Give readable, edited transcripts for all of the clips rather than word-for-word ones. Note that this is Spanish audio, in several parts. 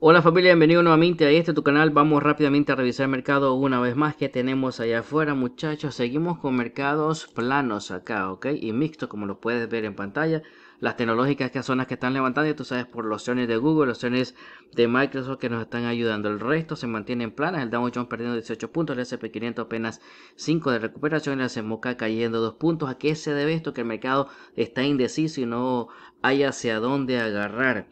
Hola familia, bienvenido nuevamente a este tu canal. Vamos rápidamente a revisar el mercado una vez más que tenemos allá afuera, muchachos. Seguimos con mercados planos acá, ok, y mixto, como lo puedes ver en pantalla. Las tecnológicas que son las que están levantando, tú sabes, por los acciones de Google, los acciones de Microsoft que nos están ayudando. El resto se mantienen planas. El Dow Jones perdiendo 18 puntos, el S&P 500 apenas 5 de recuperación, el S&P cayendo 2 puntos. ¿A qué se debe esto? Que el mercado está indeciso y no hay hacia dónde agarrar.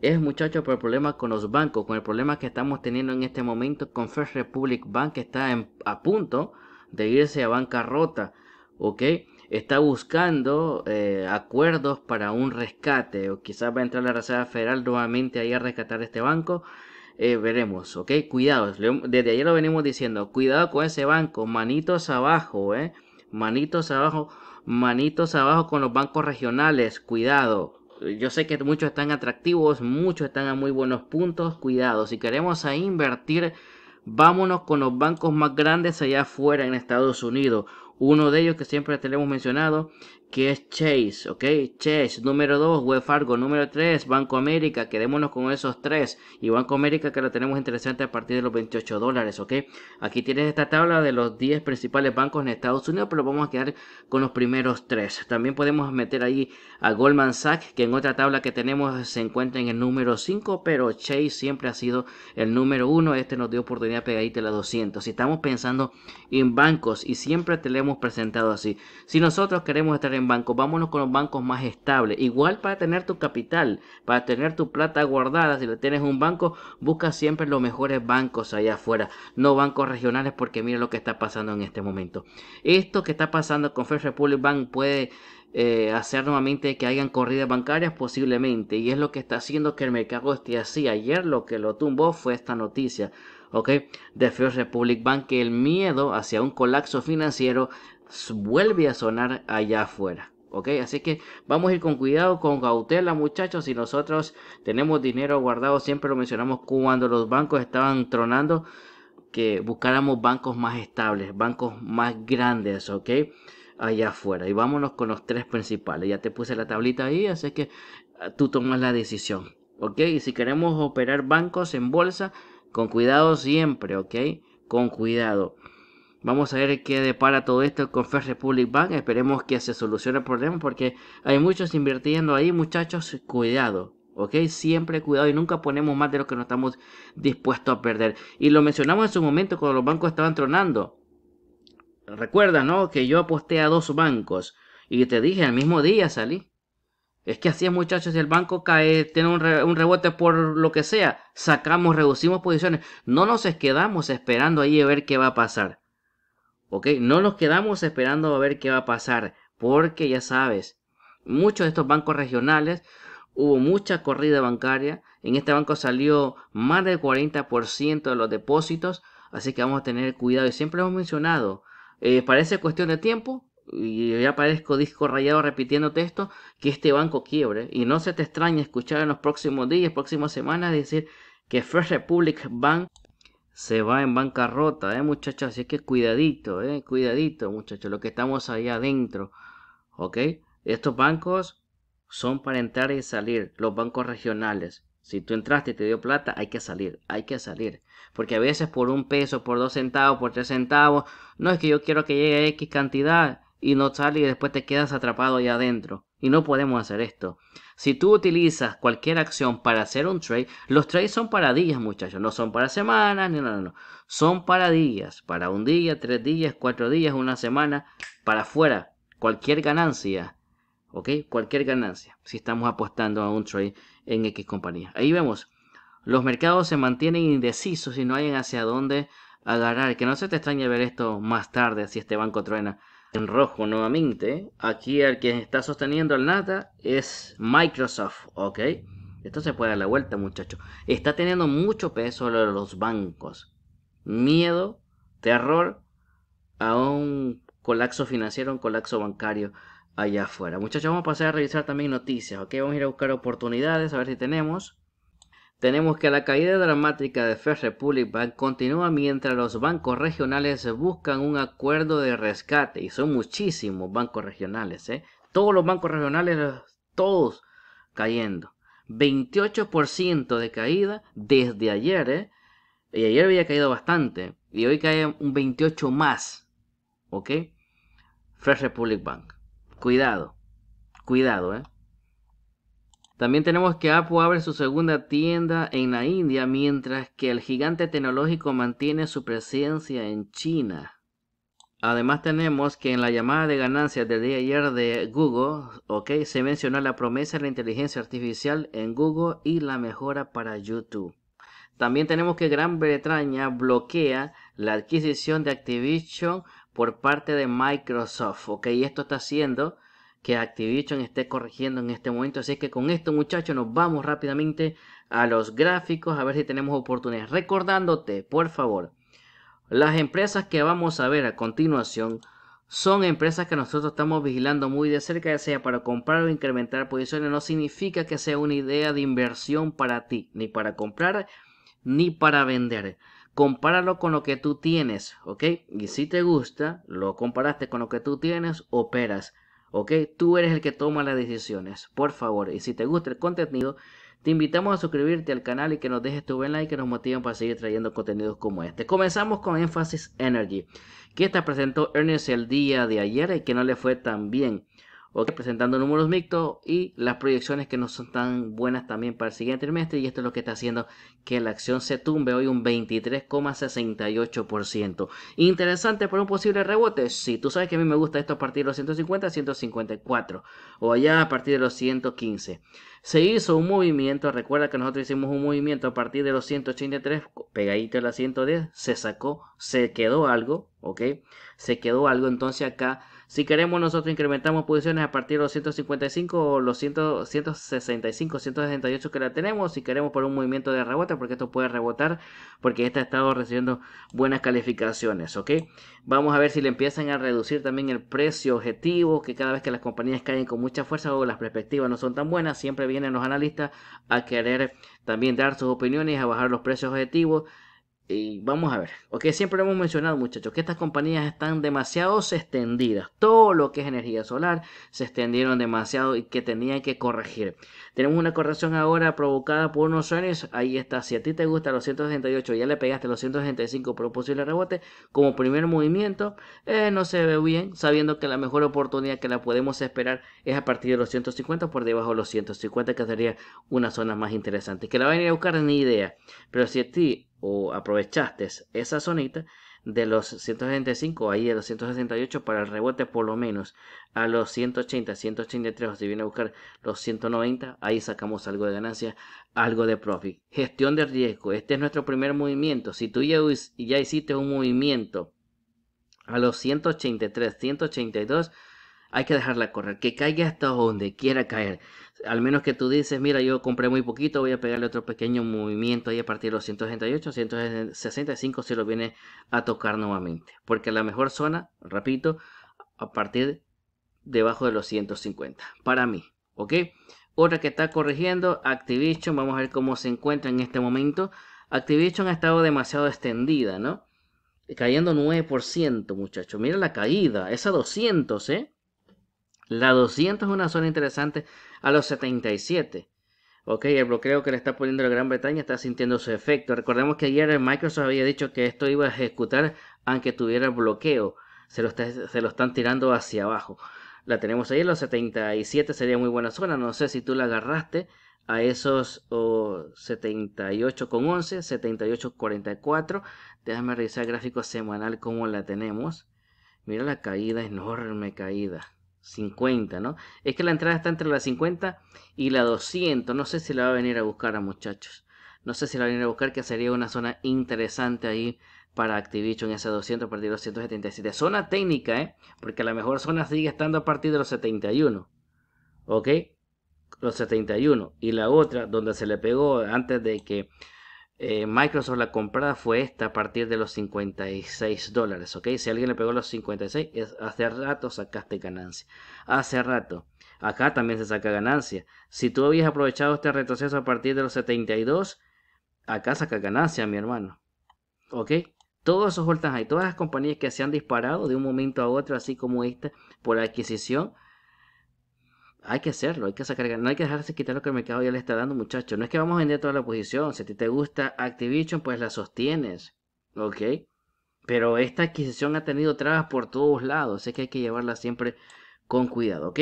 Es, muchachos, por el problema con los bancos, con el problema que estamos teniendo en este momento con First Republic Bank, que está a punto de irse a bancarrota, ¿ok? Está buscando acuerdos para un rescate, o quizás va a entrar la Reserva Federal nuevamente ahí a rescatar este banco. Veremos, ¿ok? Cuidado, desde ayer lo venimos diciendo, cuidado con ese banco, manitos abajo, ¿eh? Manitos abajo con los bancos regionales, cuidado. Yo sé que muchos están atractivos, muchos están a muy buenos puntos. Cuidado, si queremos a invertir, vámonos con los bancos más grandes allá afuera en Estados Unidos. Uno de ellos que siempre te lo hemos mencionado, que es Chase, ¿ok? Chase, número 2, Wells Fargo, número 3, Banco América. Quedémonos con esos 3. Y Banco América, que lo tenemos interesante a partir de los $28, ¿ok? Aquí tienes esta tabla de los 10 principales bancos en Estados Unidos, pero vamos a quedar con los primeros 3. También podemos meter ahí a Goldman Sachs, que en otra tabla que tenemos se encuentra en el número 5, pero Chase siempre ha sido el número 1. Este nos dio oportunidad pegadita a la 200. Si estamos pensando en bancos, y siempre te lo hemos presentado así, si nosotros queremos estar en bancos, vámonos con los bancos más estables. Igual para tener tu capital, para tener tu plata guardada, si le tienes un banco, busca siempre los mejores bancos allá afuera, no bancos regionales, porque mira lo que está pasando en este momento. Esto que está pasando con First Republic Bank puede hacer nuevamente que hayan corridas bancarias posiblemente, y es lo que está haciendo que el mercado esté así. Ayer lo que lo tumbó fue esta noticia, ok, de First Republic Bank, que el miedo hacia un colapso financiero vuelve a sonar allá afuera, ok. Así que vamos a ir con cuidado, con cautela, muchachos. Si nosotros tenemos dinero guardado, siempre lo mencionamos cuando los bancos estaban tronando, que buscáramos bancos más estables, bancos más grandes, ok, allá afuera. Y vámonos con los 3 principales. Ya te puse la tablita ahí, así que tú tomas la decisión, ok. Y si queremos operar bancos en bolsa, con cuidado siempre, ok, con cuidado. Vamos a ver qué depara todo esto con First Republic Bank. Esperemos que se solucione el problema, porque hay muchos invirtiendo ahí, muchachos. Cuidado, ok, siempre cuidado, y nunca ponemos más de lo que no estamos dispuestos a perder. Y lo mencionamos en su momento cuando los bancos estaban tronando. Recuerda, ¿no? Que yo aposté a 2 bancos y te dije, al mismo día salí. Es que así es, muchachos. Si el banco cae, tiene un rebote por lo que sea, sacamos, reducimos posiciones. No nos quedamos esperando ahí a ver qué va a pasar. Ok, no nos quedamos esperando a ver qué va a pasar, porque ya sabes, muchos de estos bancos regionales, hubo mucha corrida bancaria. En este banco salió más del 40% de los depósitos, así que vamos a tener cuidado. Y siempre hemos mencionado, parece cuestión de tiempo, y ya parezco disco rayado repitiéndote esto, que este banco quiebre. Y no se te extrañe escuchar en los próximos días, próximas semanas, decir que First Republic Bank se va en bancarrota, muchachos. Así que cuidadito, cuidadito, muchachos, lo que estamos allá adentro, ok. Estos bancos son para entrar y salir, los bancos regionales. Si tú entraste y te dio plata, hay que salir, porque a veces por $1, por $2, por $3, no es que yo quiero que llegue a X cantidad, y no sale, y después te quedas atrapado allá adentro. Y no podemos hacer esto. Si tú utilizas cualquier acción para hacer un trade, los trades son para días, muchachos. No son para semanas, no. Son para días, para un día, 3 días, 4 días, una semana, para afuera. Cualquier ganancia, ¿ok? Cualquier ganancia, si estamos apostando a un trade en X compañía. Ahí vemos, los mercados se mantienen indecisos y no hay hacia dónde agarrar. Que no se te extrañe ver esto más tarde, si este banco truena. En rojo nuevamente, aquí el que está sosteniendo el nata es Microsoft, ok. Esto se puede dar la vuelta, muchachos. Está teniendo mucho peso los bancos. Miedo, terror a un colapso financiero, un colapso bancario allá afuera. Muchachos, vamos a pasar a revisar también noticias, ok. Vamos a ir a buscar oportunidades, a ver si tenemos. Tenemos que la caída dramática de First Republic Bank continúa mientras los bancos regionales buscan un acuerdo de rescate. Y son muchísimos bancos regionales, todos los bancos regionales, todos cayendo. 28% de caída desde ayer, y ayer había caído bastante, y hoy cae un 28 más, ¿ok? First Republic Bank, cuidado, cuidado, ¿eh? También tenemos que Apple abre su segunda tienda en la India, mientras que el gigante tecnológico mantiene su presencia en China. Además tenemos que en la llamada de ganancias del día de ayer de Google, ok, se mencionó la promesa de la inteligencia artificial en Google y la mejora para YouTube. También tenemos que Gran Bretaña bloquea la adquisición de Activision por parte de Microsoft, ok, y esto está haciendo que Activision esté corrigiendo en este momento. Así que con esto, muchachos, nos vamos rápidamente a los gráficos a ver si tenemos oportunidades. Recordándote, por favor, las empresas que vamos a ver a continuación son empresas que nosotros estamos vigilando muy de cerca, ya sea para comprar o incrementar posiciones. No significa que sea una idea de inversión para ti, ni para comprar ni para vender. Compáralo con lo que tú tienes, ¿ok? Y si te gusta, lo comparaste con lo que tú tienes, operas, ¿ok? Tú eres el que toma las decisiones, por favor. Y si te gusta el contenido, te invitamos a suscribirte al canal y que nos dejes tu buen like que nos motiven para seguir trayendo contenidos como este. Comenzamos con Emphasis Energy, que esta presentó earnings el día de ayer y que no le fue tan bien. Ok, presentando números mixtos y las proyecciones que no son tan buenas también para el siguiente trimestre. Y esto es lo que está haciendo que la acción se tumbe hoy un 23,68%. Interesante para un posible rebote. Sí, tú sabes que a mí me gusta esto a partir de los 150, 154 o allá a partir de los 115. Se hizo un movimiento, recuerda que nosotros hicimos un movimiento a partir de los 183, pegadito a la 110, se sacó, se quedó algo, ¿ok? Se quedó algo, entonces acá, si queremos nosotros incrementamos posiciones a partir de los 155 o los 165, 168 que la tenemos, si queremos por un movimiento de rebote, porque esto puede rebotar, porque esta ha estado recibiendo buenas calificaciones, ¿ok? Vamos a ver si le empiezan a reducir también el precio objetivo, que cada vez que las compañías caen con mucha fuerza o las perspectivas no son tan buenas, siempre vienen los analistas a querer también dar sus opiniones, a bajar los precios objetivos. Y vamos a ver, ok, siempre lo hemos mencionado, muchachos, que estas compañías están demasiado extendidas. Todo lo que es energía solar se extendieron demasiado y que tenían que corregir. Tenemos una corrección ahora provocada por unos earnings. Ahí está, si a ti te gusta los 168, ya le pegaste los 165 por un posible rebote. Como primer movimiento, no se ve bien, sabiendo que la mejor oportunidad que la podemos esperar es a partir de los 150, por debajo de los 150, que sería una zona más interesante. Que la van a ir a buscar, ni idea, pero si a ti o aprovechaste esa zonita de los 165, ahí de los 168 para el rebote por lo menos a los 180, 183 o si viene a buscar los 190, ahí sacamos algo de ganancia, algo de profit. Gestión de riesgo, este es nuestro primer movimiento. Si tú ya hiciste un movimiento a los 183, 182, hay que dejarla correr, que caiga hasta donde quiera caer. Al menos que tú dices, mira, yo compré muy poquito, voy a pegarle otro pequeño movimiento ahí a partir de los 168, 165 si lo viene a tocar nuevamente. Porque la mejor zona, repito, a partir debajo de los 150, para mí, ¿ok? Otra que está corrigiendo, Activision, vamos a ver cómo se encuentra en este momento. Activision ha estado demasiado extendida, ¿no? Cayendo 9%, muchachos, mira la caída, esa 200, ¿eh? La 200 es una zona interesante a los 77. Ok, el bloqueo que le está poniendo la Gran Bretaña está sintiendo su efecto. Recordemos que ayer Microsoft había dicho que esto iba a ejecutar aunque tuviera bloqueo. Se lo están tirando hacia abajo. La tenemos ahí, los 77 sería muy buena zona. No sé si tú la agarraste a esos 78,11, 78,44. Déjame revisar el gráfico semanal como la tenemos. Mira la caída, enorme caída. 50, ¿no? Es que la entrada está entre la 50 y la 200. No sé si la va a venir a buscar, muchachos. No sé si la va a venir a buscar, que sería una zona interesante ahí para Activision, esa 200 a partir de los 177. Zona técnica, ¿eh? Porque la mejor zona sigue estando a partir de los 71. ¿Ok? Los 71. Y la otra, donde se le pegó antes de que Microsoft la comprada, fue esta a partir de los 56 dólares, ok. Si alguien le pegó los 56, hace rato sacaste ganancia, hace rato. Acá también se saca ganancia. Si tú habías aprovechado este retroceso a partir de los 72, acá saca ganancia, mi hermano, ok. Todos esos all-time high, todas las compañías que se han disparado de un momento a otro, así como esta, por adquisición, hay que hacerlo, hay que sacar, no hay que dejarse quitar lo que el mercado ya le está dando, muchachos. No es que vamos a vender toda la posición. Si a ti te gusta Activision, pues la sostienes, ¿ok? Pero esta adquisición ha tenido trabas por todos lados, así que hay que llevarla siempre con cuidado, ¿ok?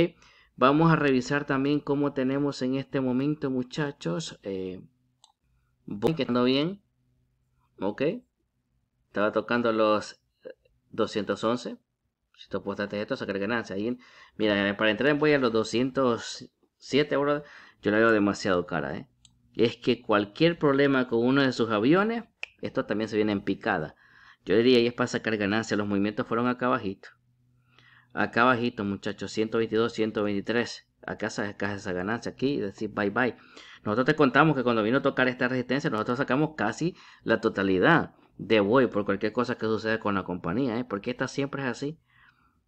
Vamos a revisar también cómo tenemos en este momento, muchachos. Boeing, que está bien, ¿ok? Estaba tocando los 211. Si tú apostaste esto, sacar ganancia. Ahí, mira, para entrar en voy a los 207 euros. Yo la veo demasiado cara, ¿eh? Es que cualquier problema con uno de sus aviones, esto también se viene en picada. Yo diría, y es para sacar ganancia. Los movimientos fueron acá abajito. Acá abajito, muchachos. 122, 123. Acá sacas esa ganancia aquí y decís bye bye. Nosotros te contamos que cuando vino a tocar esta resistencia, nosotros sacamos casi la totalidad de Boeing por cualquier cosa que suceda con la compañía, ¿eh? Porque esta siempre es así.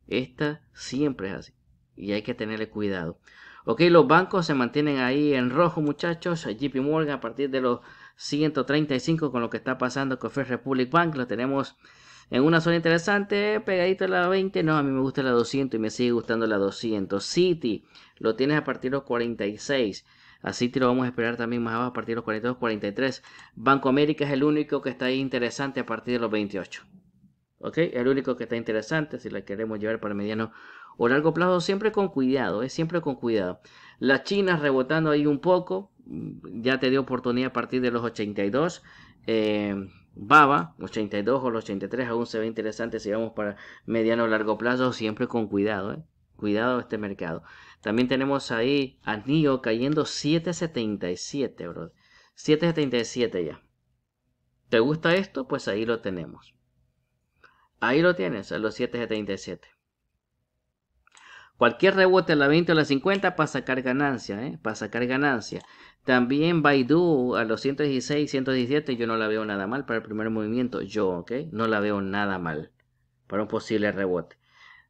Esta siempre es así. Y hay que tenerle cuidado. Ok, los bancos se mantienen ahí en rojo, muchachos. JP Morgan a partir de los 135 con lo que está pasando con First Republic Bank. Lo tenemos en una zona interesante, pegadito a la 20. No, a mí me gusta la 200 y me sigue gustando la 200. Citi lo tienes a partir de los 46. A Citi lo vamos a esperar también más abajo a partir de los 42, 43. Banco América es el único que está ahí interesante a partir de los 28. Ok, el único que está interesante si la queremos llevar para mediano o largo plazo, siempre con cuidado, es siempre con cuidado. La China rebotando ahí un poco, ya te dio oportunidad a partir de los 82. Baba, 82 o los 83, aún se ve interesante si vamos para mediano o largo plazo, siempre con cuidado, ¿eh? Cuidado este mercado. También tenemos ahí a NIO cayendo 7.77, bro. 7.77 ya. ¿Te gusta esto? Pues ahí lo tenemos. Ahí lo tienes, a los 7.77. Cualquier rebote a la 20 o la 50 para sacar ganancia, ¿eh? Para sacar ganancia. También Baidu a los 116, 117, yo no la veo nada mal para el primer movimiento. Yo, ¿ok? No la veo nada mal para un posible rebote.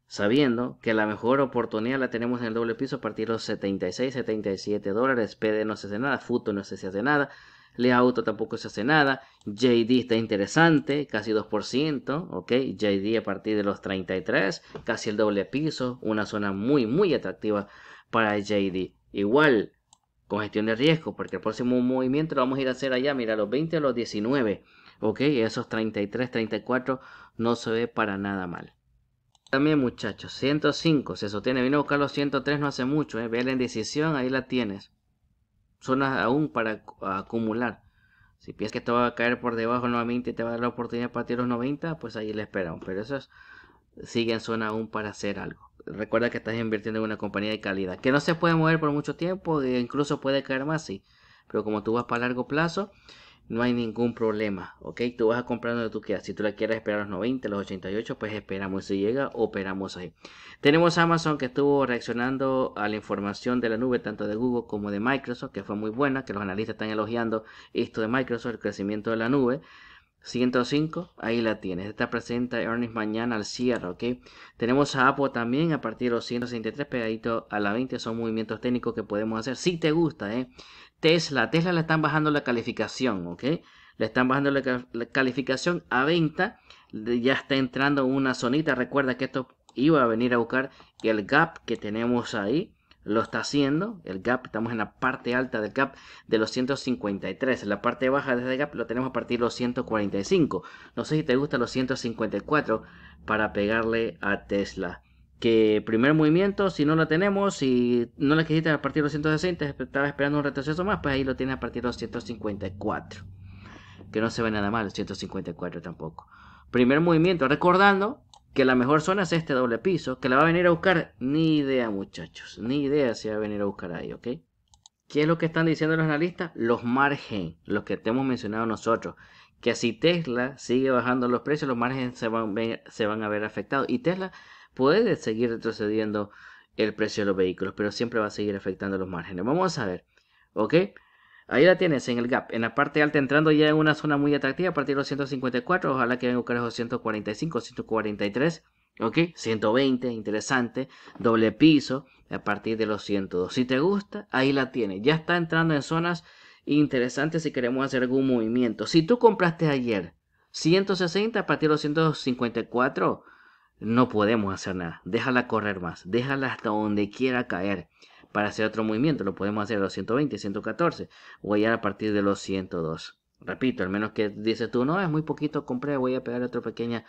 Sabiendo que la mejor oportunidad la tenemos en el doble piso a partir de los 76, 77 dólares. PD no se hace nada, Futo no se hace nada. Le Auto tampoco se hace nada. JD está interesante, casi 2%, ok. JD a partir de los 33, casi el doble piso, una zona muy muy atractiva para JD. Igual, con gestión de riesgo, porque el próximo movimiento lo vamos a ir a hacer allá, mira, los 20 o los 19, ok. Esos 33, 34 no se ve para nada mal. También, muchachos, 105, se sostiene, vino a buscar los 103 no hace mucho, ve la indecisión, ahí la tienes. Zonas aún para acumular. Si piensas que esto va a caer por debajo nuevamente y te va a dar la oportunidad para tirar los 90, pues ahí le esperamos. Pero eso sigue en zona aún para hacer algo. Recuerda que estás invirtiendo en una compañía de calidad, que no se puede mover por mucho tiempo, e incluso puede caer más, sí. Pero como tú vas para largo plazo, no hay ningún problema, ¿ok? Tú vas a comprar donde tú quieras. Si tú la quieres esperar a los 90, los 88, pues esperamos. Si llega, operamos ahí. Tenemos Amazon que estuvo reaccionando a la información de la nube, tanto de Google como de Microsoft, que fue muy buena, que los analistas están elogiando esto de Microsoft, el crecimiento de la nube. 105, ahí la tienes. Esta presenta earnings mañana al cierre, ¿ok? Tenemos a Apple también a partir de los 163, pegadito a la 20. Son movimientos técnicos que podemos hacer si te gusta, ¿eh? Tesla le están bajando la calificación, ¿ok? Le están bajando la calificación a 20. Ya está entrando una zonita. Recuerda que esto iba a venir a buscar el gap que tenemos ahí. Lo está haciendo. El gap, estamos en la parte alta del gap de los 153. La parte baja de ese gap lo tenemos a partir de los 145. No sé si te gustan los 154 para pegarle a Tesla. Que primer movimiento, si no lo tenemos, si no la quisiste a partir de los 160, estaba esperando un retroceso más, pues ahí lo tienes a partir de los 154. Que no se ve nada mal, 154 tampoco. Primer movimiento, recordando que la mejor zona es este doble piso, que la va a venir a buscar, ni idea, muchachos, ni idea si va a venir a buscar ahí, ¿ok? ¿Qué es lo que están diciendo los analistas? Los margen, los que te hemos mencionado nosotros. Que si Tesla sigue bajando los precios, los márgenes se van a ver afectados. Y Tesla puede seguir retrocediendo el precio de los vehículos, pero siempre va a seguir afectando los márgenes. Vamos a ver, ¿ok? Ahí la tienes en el gap, en la parte alta, entrando ya en una zona muy atractiva a partir de los 154. Ojalá que vengan a buscar los 145, 143, ¿ok? 120, interesante, doble piso a partir de los 102. Si te gusta, ahí la tienes. Ya está entrando en zonas interesantes si queremos hacer algún movimiento. Si tú compraste ayer 160 a partir de los 154... no podemos hacer nada. Déjala correr más. Déjala hasta donde quiera caer. para hacer otro movimiento. Lo podemos hacer a los 120, 114 o allá a partir de los 102. Repito, al menos que dices tú, no, es muy poquito, compré, voy a pegar otra pequeña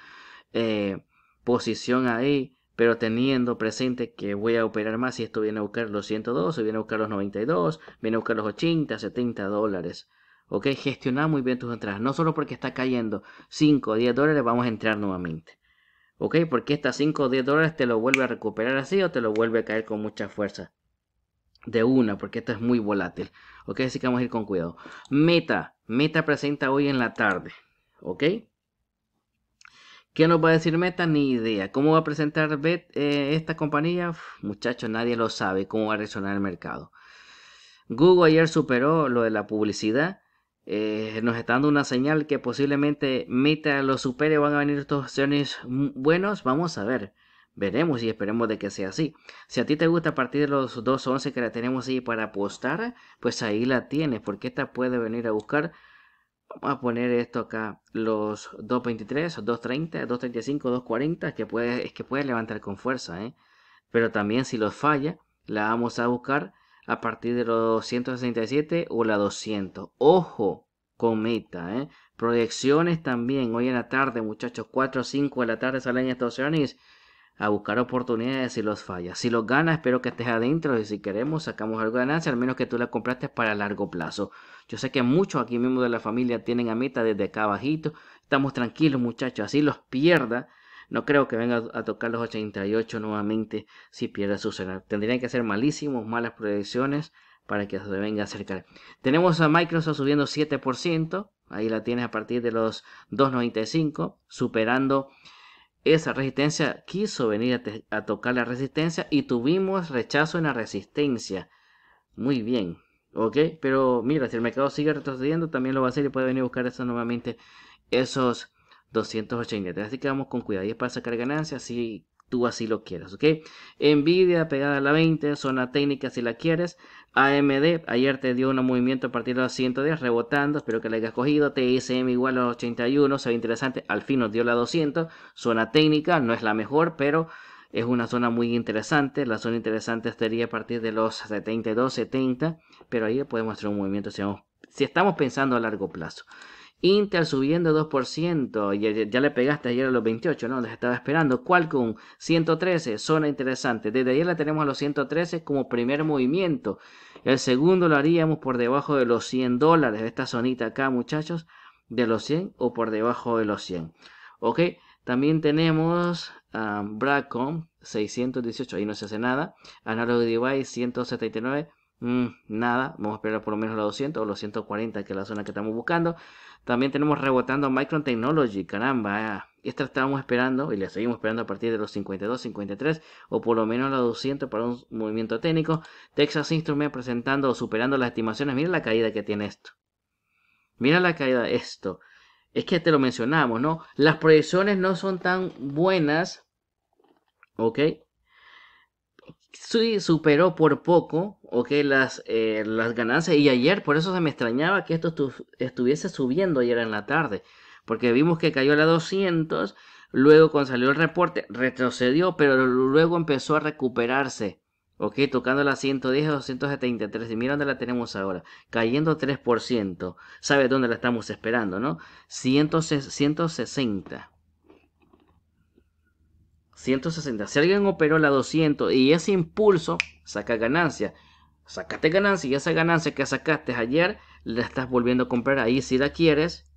posición ahí, pero teniendo presente que voy a operar más si esto viene a buscar los 102, o viene a buscar los 92, viene a buscar los 80, 70 dólares. Ok, gestionar muy bien tus entradas, no solo porque está cayendo 5 o 10 dólares vamos a entrar nuevamente. Ok, porque estas 5 o 10 dólares te lo vuelve a recuperar así o te lo vuelve a caer con mucha fuerza. De una, porque esto es muy volátil. Ok, así que vamos a ir con cuidado. Meta, Meta presenta hoy en la tarde. Ok. ¿Qué nos va a decir Meta? Ni idea. ¿Cómo va a presentar esta compañía? Muchachos, nadie lo sabe cómo va a reaccionar el mercado. Google ayer superó lo de la publicidad. Nos está dando una señal que posiblemente Meta lo supere. Van a venir estos acciones buenos. Vamos a ver. Veremos y esperemos de que sea así. Si a ti te gusta a partir de los 2.11 que la tenemos ahí para apostar, pues ahí la tienes, porque esta puede venir a buscar. Vamos a poner esto acá, los 2.23, 2.30, 2.35, 2.40, que puede levantar con fuerza, ¿eh? Pero también si los falla, la vamos a buscar a partir de los 167 o la 200. Ojo con Meta, ¿eh? Proyecciones también, hoy en la tarde, muchachos, 4 o 5 de la tarde salen estos earnings. A buscar oportunidades si los fallas. Si los ganas, espero que estés adentro. Y si queremos, sacamos algo de ganancia. Al menos que tú la compraste para largo plazo. Yo sé que muchos aquí mismo de la familia tienen a Meta desde acá abajito. Estamos tranquilos, muchachos. Así los pierda. No creo que venga a tocar los 88 nuevamente si pierde su cenar. Tendrían que ser malísimos, malas proyecciones para que se venga a acercar. Tenemos a Microsoft subiendo 7%. Ahí la tienes a partir de los 2.95. Superando esa resistencia, quiso venir a tocar la resistencia y tuvimos rechazo en la resistencia. Muy bien, ok, pero mira, si el mercado sigue retrocediendo también lo va a hacer y puede venir a buscar eso nuevamente, esos 283. Así que vamos con cuidado y es para sacar ganancias si tú así lo quieres, ok. Nvidia pegada a la 20, zona técnica si la quieres. AMD ayer te dio un movimiento a partir de los 110 rebotando, espero que la hayas cogido. TSM igual a los 81, se ve interesante, al fin nos dio la 200, zona técnica, no es la mejor, pero es una zona muy interesante. La zona interesante estaría a partir de los 72, 70, pero ahí podemos hacer un movimiento si estamos pensando a largo plazo. Intel subiendo 2%, ya le pegaste ayer a los 28, ¿no? Les estaba esperando. Qualcomm, 113, zona interesante. Desde ayer la tenemos a los 113 como primer movimiento. El segundo lo haríamos por debajo de los 100 dólares, esta zonita acá, muchachos, de los 100 o por debajo de los 100. Ok, también tenemos Broadcom, 618, ahí no se hace nada. Analog Device, 179. Nada, vamos a esperar por lo menos los 200 o los 140, que es la zona que estamos buscando. También tenemos rebotando Micron Technology, caramba, esta estábamos esperando y la seguimos esperando a partir de los 52, 53 o por lo menos los 200 para un movimiento técnico. Texas Instruments presentando o superando las estimaciones, mira la caída que tiene esto. Mira la caída de esto, es que te lo mencionamos, ¿no? Las proyecciones no son tan buenas, ok. Sí, superó por poco, ok, las ganancias. Y ayer, por eso se me extrañaba que esto estuviese subiendo ayer en la tarde. Porque vimos que cayó a la 200, luego cuando salió el reporte, retrocedió, pero luego empezó a recuperarse. Ok, tocando la 110 a 273. Y mira dónde la tenemos ahora, cayendo 3%. ¿Sabes dónde la estamos esperando, no? 160. 160, si alguien operó la 200 y ese impulso saca ganancia, sacaste ganancia y esa ganancia que sacaste ayer la estás volviendo a comprar ahí si la quieres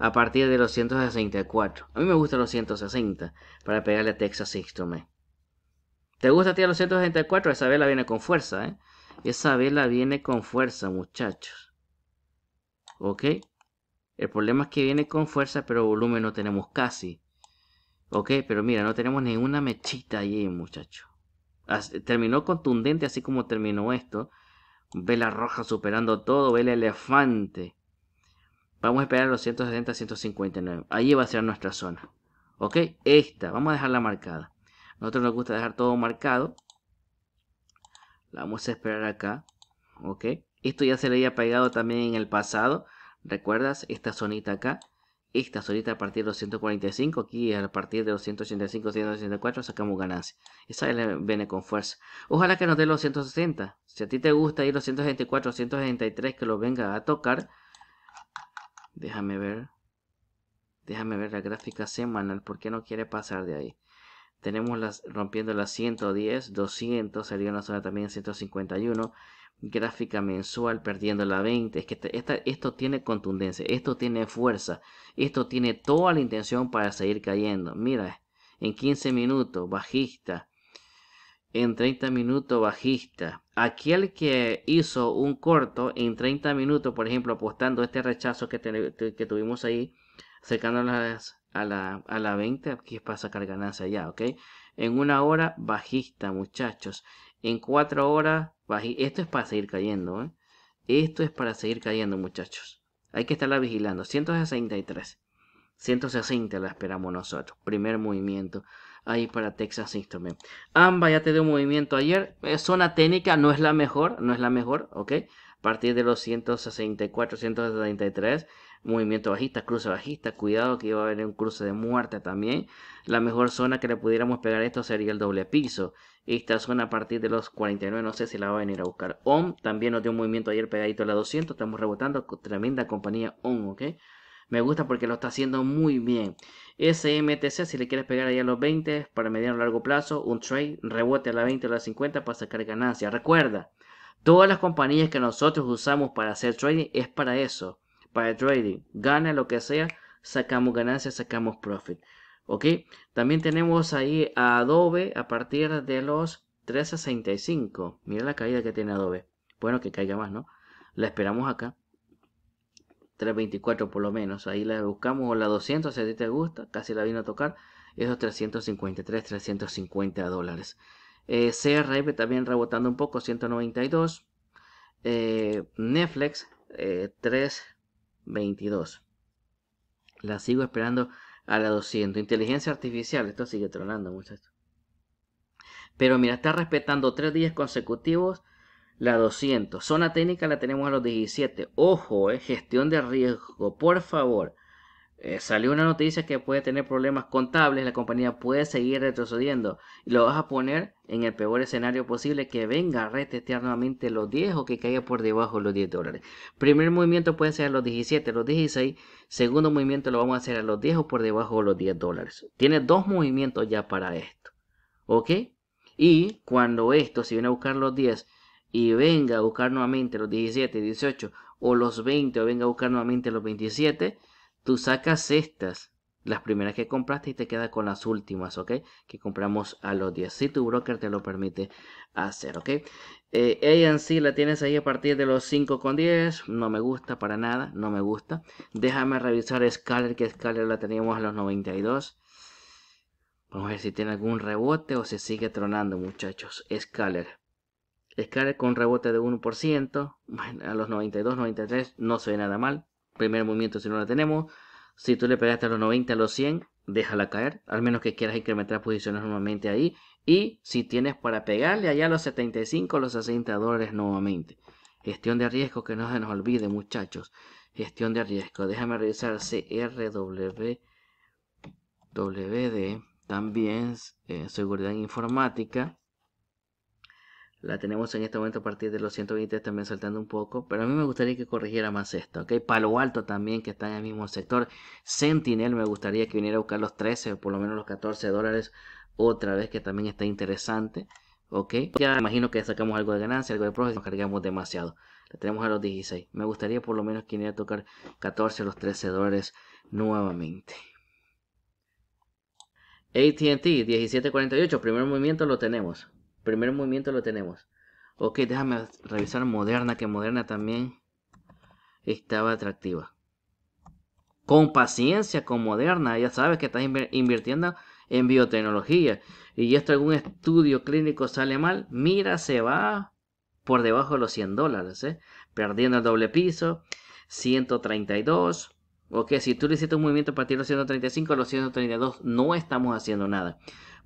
a partir de los 164. A mí me gustan los 160 para pegarle a Texas Instruments. ¿Te gusta a ti a los 164? Esa vela viene con fuerza, ¿eh? Esa vela viene con fuerza, muchachos. Ok, el problema es que viene con fuerza pero volumen no tenemos casi. Ok, pero mira, no tenemos ni una mechita allí, muchacho. Terminó contundente así como terminó esto. Vela roja superando todo, vela elefante. Vamos a esperar los 160, 159. Allí va a ser nuestra zona. Ok, esta, vamos a dejarla marcada. A nosotros nos gusta dejar todo marcado. La vamos a esperar acá. Ok, esto ya se le había pegado también en el pasado. ¿Recuerdas esta zonita acá? Esta solita a partir de los 145, aquí a partir de los 185, 184 sacamos ganancia. Esa viene con fuerza. Ojalá que nos dé los 160. Si a ti te gusta ir los 164, 163 que lo venga a tocar. Déjame ver. Déjame ver la gráfica semanal. ¿Por qué no quiere pasar de ahí? Tenemos las rompiendo las 110, 200, salió una zona también 151. Gráfica mensual perdiendo la 20. Es que esto tiene contundencia, esto tiene fuerza, esto tiene toda la intención para seguir cayendo. Mira, en 15 minutos bajista, en 30 minutos bajista. Aquel que hizo un corto en 30 minutos, por ejemplo, apostando este rechazo que tuvimos ahí, acercándonos a la 20, aquí es para sacar ganancia ya, ¿ok? En una hora bajista, muchachos. En 4 horas, esto es para seguir cayendo, ¿eh? Esto es para seguir cayendo, muchachos. Hay que estarla vigilando. 163. 160 la esperamos nosotros. Primer movimiento. Ahí para Texas Instruments. AMBA ya te dio un movimiento ayer. Zona técnica no es la mejor. No es la mejor, ¿ok? A partir de los 164, 173. Movimiento bajista, cruce bajista. Cuidado que iba a haber un cruce de muerte también. La mejor zona que le pudiéramos pegar esto sería el doble piso. Esta zona a partir de los 49, no sé si la va a venir a buscar. OM también nos dio un movimiento ayer pegadito a la 200. Estamos rebotando. Tremenda compañía OM, ¿ok? Me gusta porque lo está haciendo muy bien. SMTC, si le quieres pegar ahí a los 20 para mediano o largo plazo, un trade, rebote a la 20 o a la 50 para sacar ganancias. Recuerda, todas las compañías que nosotros usamos para hacer trading es para eso, para trading. Gana lo que sea, sacamos ganancias, sacamos profit. ¿Ok? También tenemos ahí a Adobe a partir de los 365. Mira la caída que tiene Adobe. Bueno, que caiga más, ¿no? La esperamos acá. 324 por lo menos, ahí la buscamos, o la 200 si a ti te gusta, casi la vino a tocar, esos 353, 350 dólares. CRF también rebotando un poco, 192. Netflix, 322. La sigo esperando a la 200. Inteligencia artificial, esto sigue tronando, muchachos. Pero mira, está respetando 3 días consecutivos. La 200. Zona técnica la tenemos a los 17. Ojo, gestión de riesgo. Por favor. Salió una noticia que puede tener problemas contables. La compañía puede seguir retrocediendo. Y lo vas a poner en el peor escenario posible. Que venga a retestear nuevamente los 10 o que caiga por debajo de los 10 dólares. Primer movimiento puede ser a los 17, a los 16. Segundo movimiento lo vamos a hacer a los 10 o por debajo de los 10 dólares. Tiene 2 movimientos ya para esto. ¿Ok? Y cuando esto, si viene a buscar los 10... y venga a buscar nuevamente los 17, 18 o los 20 o venga a buscar nuevamente los 27, tú sacas estas, las primeras que compraste y te quedas con las últimas, ¿ok? Que compramos a los 10, si tu broker te lo permite hacer, ¿ok? ANC la tienes ahí a partir de los 5,10, no me gusta para nada, no me gusta. Déjame revisar Scaler, que Scaler la teníamos a los 92. Vamos a ver si tiene algún rebote o se sigue tronando, muchachos. Scaler. Scaler con rebote de 1%, a los 92, 93, no se ve nada mal. Primer movimiento si no la tenemos. Si tú le pegaste a los 90, a los 100, déjala caer. Al menos que quieras incrementar posiciones nuevamente ahí. Y si tienes para pegarle allá a los 75, los 60 dólares nuevamente. Gestión de riesgo, que no se nos olvide, muchachos. Gestión de riesgo. Déjame revisar CRWD, también seguridad informática. La tenemos en este momento a partir de los 120, también saltando un poco. Pero a mí me gustaría que corrigiera más esto, ¿ok? Palo Alto también, que está en el mismo sector. Sentinel me gustaría que viniera a buscar los 13, o por lo menos los 14 dólares. Otra vez, que también está interesante, ¿ok? Ya imagino que sacamos algo de ganancia, algo de profit, nos cargamos demasiado. La tenemos a los 16. Me gustaría por lo menos que viniera a tocar 14 o los 13 dólares nuevamente. AT&T, 17.48. Primer movimiento lo tenemos. Primer movimiento lo tenemos. Ok, déjame revisar Moderna, que Moderna también estaba atractiva. Con paciencia con Moderna, ya sabes que estás invirtiendo en biotecnología. Y esto algún estudio clínico sale mal, mira, se va por debajo de los 100 dólares. Perdiendo el doble piso, 132. Ok, si tú le hiciste un movimiento a partir de los 135, a los 132 no estamos haciendo nada.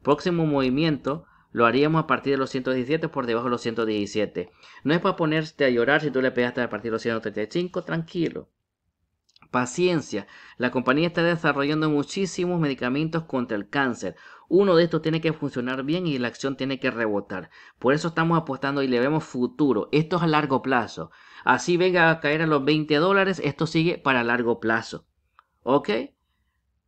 Próximo movimiento lo haríamos a partir de los 117 por debajo de los 117. No es para ponerte a llorar si tú le pegaste a partir de los 135, tranquilo. Paciencia. La compañía está desarrollando muchísimos medicamentos contra el cáncer. Uno de estos tiene que funcionar bien y la acción tiene que rebotar. Por eso estamos apostando y le vemos futuro. Esto es a largo plazo. Así venga a caer a los $20, esto sigue para largo plazo. ¿Ok?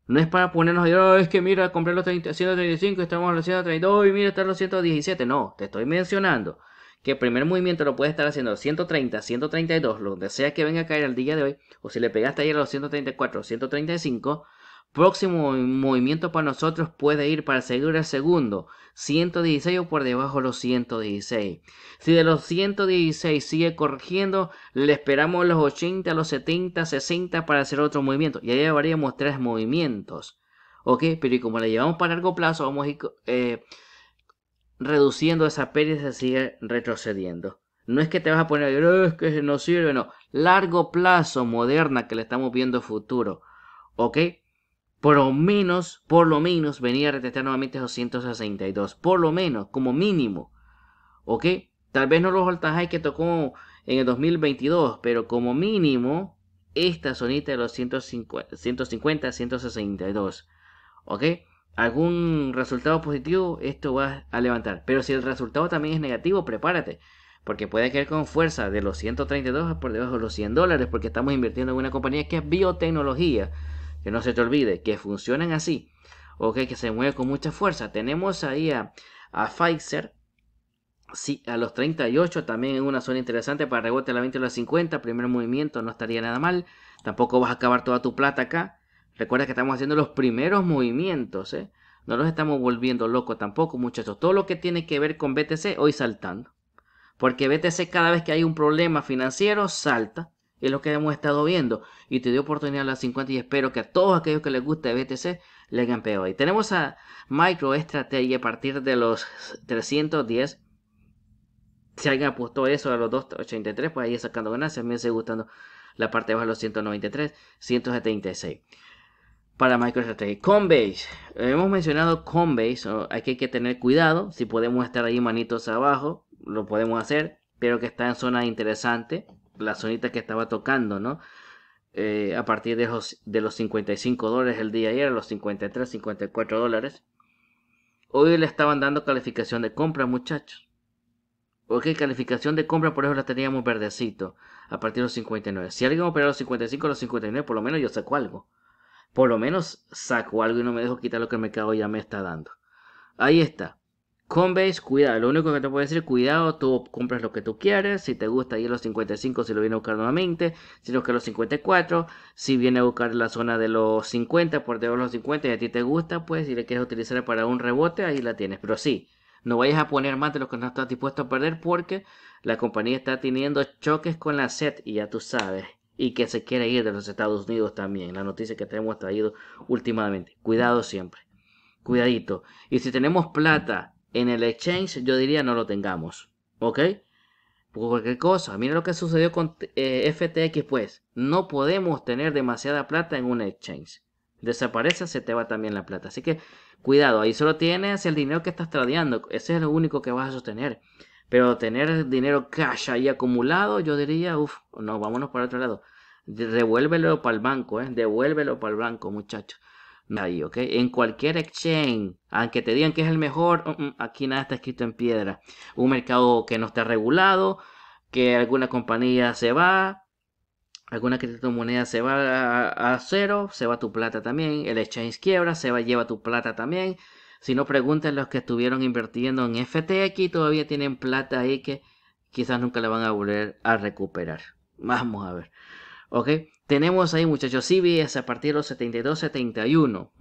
No es para ponernos ahí, oh, es que mira, compré los 135, estamos a los 132 y mira, están los 117. No, te estoy mencionando que el primer movimiento lo puede estar haciendo 130, 132, donde sea que venga a caer el día de hoy, o si le pegaste ayer a los 134, 135, próximo movimiento para nosotros puede ir para seguir el segundo, 116 o por debajo de los 116. Si de los 116 sigue corrigiendo, le esperamos los 80, los 70, 60 para hacer otro movimiento. Y ahí llevaríamos 3 movimientos. Ok, pero y como la llevamos para largo plazo, vamos a ir... reduciendo esa pérdida, se sigue retrocediendo. No es que te vas a poner, oh, es que no sirve, no. Largo plazo, Moderna, que le estamos viendo futuro. ¿Ok? Por lo menos, venía a retestar nuevamente esos 162. Por lo menos, como mínimo. ¿Ok? Tal vez no los voltajes que tocó en el 2022, pero como mínimo, esta zonita de los 150, 162. ¿Ok? Algún resultado positivo, esto va a levantar. Pero si el resultado también es negativo, prepárate. Porque puede caer con fuerza de los 132 por debajo de los $100. Porque estamos invirtiendo en una compañía que es biotecnología. Que no se te olvide, que funcionan así. Ok, que se mueve con mucha fuerza. Tenemos ahí a Pfizer. Sí, a los 38 también en una zona interesante para rebote a la 20 o la 50. Primer movimiento, no estaría nada mal. Tampoco vas a acabar toda tu plata acá. Recuerda que estamos haciendo los primeros movimientos, ¿eh? No los estamos volviendo locos tampoco, muchachos. Todo lo que tiene que ver con BTC, hoy saltando. Porque BTC cada vez que hay un problema financiero, salta. Es lo que hemos estado viendo. Y te dio oportunidad a las 50 y espero que a todos aquellos que les guste BTC, le hagan peor. Y tenemos a MicroStrategy a partir de los 310. Si alguien apostó eso a los 283, pues ahí sacando ganancias. Me sigue gustando la parte baja de los 193, 176. Para MicroStrategy. Coinbase. Hemos mencionado Coinbase. Aquí hay que tener cuidado. Si podemos estar ahí manitos abajo, lo podemos hacer. Pero que está en zona interesante. La zonita que estaba tocando, ¿no? A partir de los $55 el día de ayer. A los 53, $54. Hoy le estaban dando calificación de compra, muchachos. Ok, calificación de compra, por eso la teníamos verdecito. A partir de los 59. Si alguien operó los 55, los 59, por lo menos yo saco algo. Por lo menos saco algo y no me dejo quitar lo que el mercado ya me está dando. Ahí está. Coinbase, cuidado. Lo único que te puedo decir, cuidado. Tú compras lo que tú quieres. Si te gusta ir a los 55, si lo viene a buscar nuevamente. Si no, que a los 54. Si viene a buscar la zona de los 50, por debajo de los 50 y a ti te gusta, pues si le quieres utilizar para un rebote, ahí la tienes. Pero sí, no vayas a poner más de lo que no estás dispuesto a perder porque la compañía está teniendo choques con la SEC y ya tú sabes. Y que se quiere ir de los Estados Unidos también. La noticia que te hemos traído últimamente. Cuidado siempre. Cuidadito. Y si tenemos plata en el exchange, yo diría no lo tengamos. ¿Ok? Por cualquier cosa. Mira lo que sucedió con FTX pues. No podemos tener demasiada plata en un exchange. Desaparece, se te va también la plata. Así que cuidado. Ahí solo tienes el dinero que estás tradeando. Ese es lo único que vas a sostener. Pero tener dinero cash ahí acumulado, yo diría, uff, no, vámonos para otro lado. Devuélvelo para el banco, devuélvelo para el banco, muchachos. Ahí, ok. En cualquier exchange, aunque te digan que es el mejor, aquí nada está escrito en piedra. Un mercado que no está regulado, que alguna compañía se va, alguna criptomoneda se va a cero, se va tu plata también. El exchange quiebra, se va, lleva tu plata también. Si no, preguntan los que estuvieron invirtiendo en FTX y todavía tienen plata ahí que quizás nunca la van a volver a recuperar. Vamos a ver. Ok, tenemos ahí muchachos CBS a partir de los 72, 71.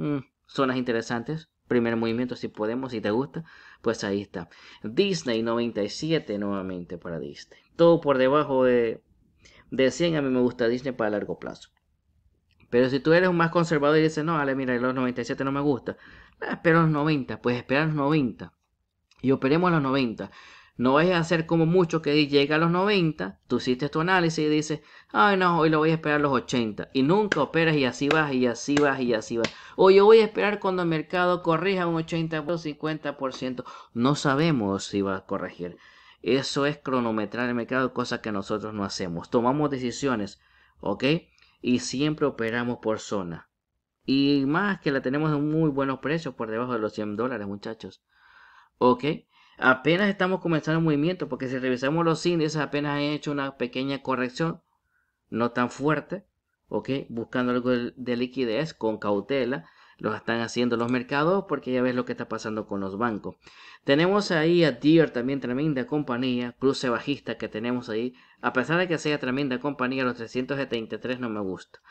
Zonas interesantes. Primer movimiento si podemos, si te gusta, pues ahí está. Disney 97 nuevamente para Disney. Todo por debajo de 100, a mí me gusta Disney para largo plazo. Pero si tú eres un más conservador y dices, no, Ale, mira, los 97 no me gusta. Espera los 90, pues espera los 90 y operemos los 90. No vayas a hacer como mucho que llega a los 90, tú hiciste tu análisis y dices, ay no, hoy lo voy a esperar a los 80 y nunca operas y así vas y así vas y así vas. O yo voy a esperar cuando el mercado corrija un 80 o 50%. No sabemos si va a corregir. Eso es cronometrar el mercado, cosa que nosotros no hacemos. Tomamos decisiones, ¿ok? y siempre operamos por zona. Y más que la tenemos en muy buenos precios, por debajo de los $100, muchachos. Ok, apenas estamos comenzando el movimiento, porque si revisamos los índices apenas han hecho una pequeña corrección, no tan fuerte. Ok, buscando algo de liquidez con cautela. Los están haciendo los mercados porque ya ves lo que está pasando con los bancos. Tenemos ahí a Deere, también tremenda compañía, cruce bajista que tenemos ahí. A pesar de que sea tremenda compañía, los 373 no me gusta.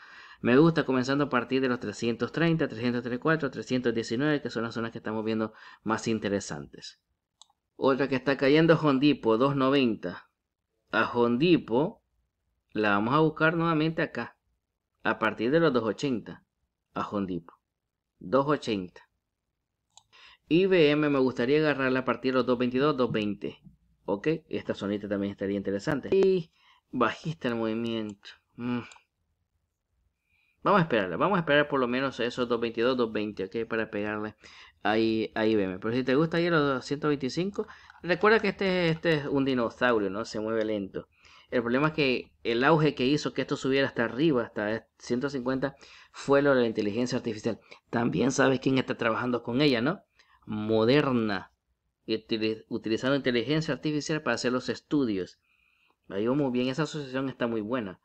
Me gusta comenzando a partir de los 330, 334, 319, que son las zonas que estamos viendo más interesantes. Otra que está cayendo es Home Depot, 290. A Home Depot la vamos a buscar nuevamente acá, a partir de los 280. A Home Depot. 280. IBM me gustaría agarrarla a partir de los 222, 220. Ok, esta zonita también estaría interesante. Y bajista el movimiento. Vamos a esperarla. Vamos a esperar por lo menos esos 222, 220. Ok, para pegarle ahí a IBM. Pero si te gusta ir a los 125, recuerda que este es un dinosaurio, ¿no? Se mueve lento. El problema es que el auge que hizo que esto subiera hasta arriba, hasta 150, fue lo de la inteligencia artificial. También sabes quién está trabajando con ella, ¿no? Moderna. Utilizando inteligencia artificial para hacer los estudios. Ahí va muy bien, esa asociación está muy buena.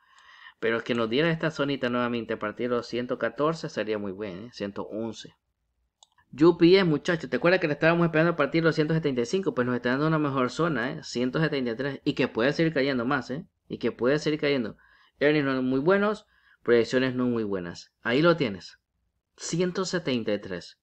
Pero que nos diera esta zonita nuevamente a partir de los 114 sería muy bien, ¿eh? 111. UPS, muchachos, ¿te acuerdas que le estábamos esperando a partir de los 175? Pues nos está dando una mejor zona, ¿eh? 173. Y que puede seguir cayendo más, ¿eh? Y que puede seguir cayendo. Earnings no muy buenos, proyecciones no muy buenas. Ahí lo tienes. 173.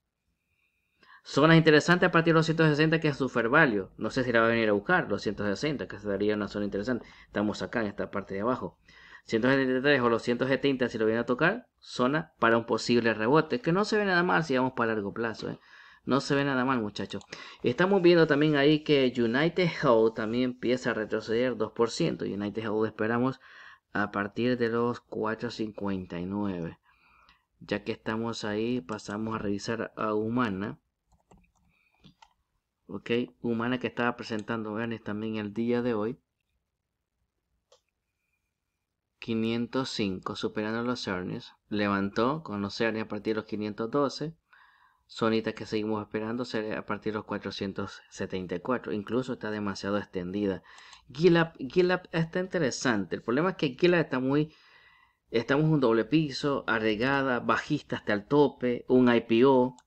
Zonas interesantes a partir de los 160, que es su fair value. No sé si la va a venir a buscar, los 160, que sería una zona interesante. Estamos acá en esta parte de abajo. 173 o los 170 si lo viene a tocar, zona para un posible rebote, que no se ve nada mal si vamos para largo plazo, ¿eh? No se ve nada mal, muchachos. Estamos viendo también ahí que United Health también empieza a retroceder 2%. United Health esperamos a partir de los 4.59. Ya que estamos ahí, pasamos a revisar a Humana. Ok, Humana que estaba presentando earnings también el día de hoy. 505, superando los earnings, levantó con los earnings a partir de los 512, zonitas que seguimos esperando a partir de los 474, incluso está demasiado extendida. Gillap está interesante, el problema es que Gillap está muy, estamos un doble piso, arregada, bajista hasta el tope, un IPO,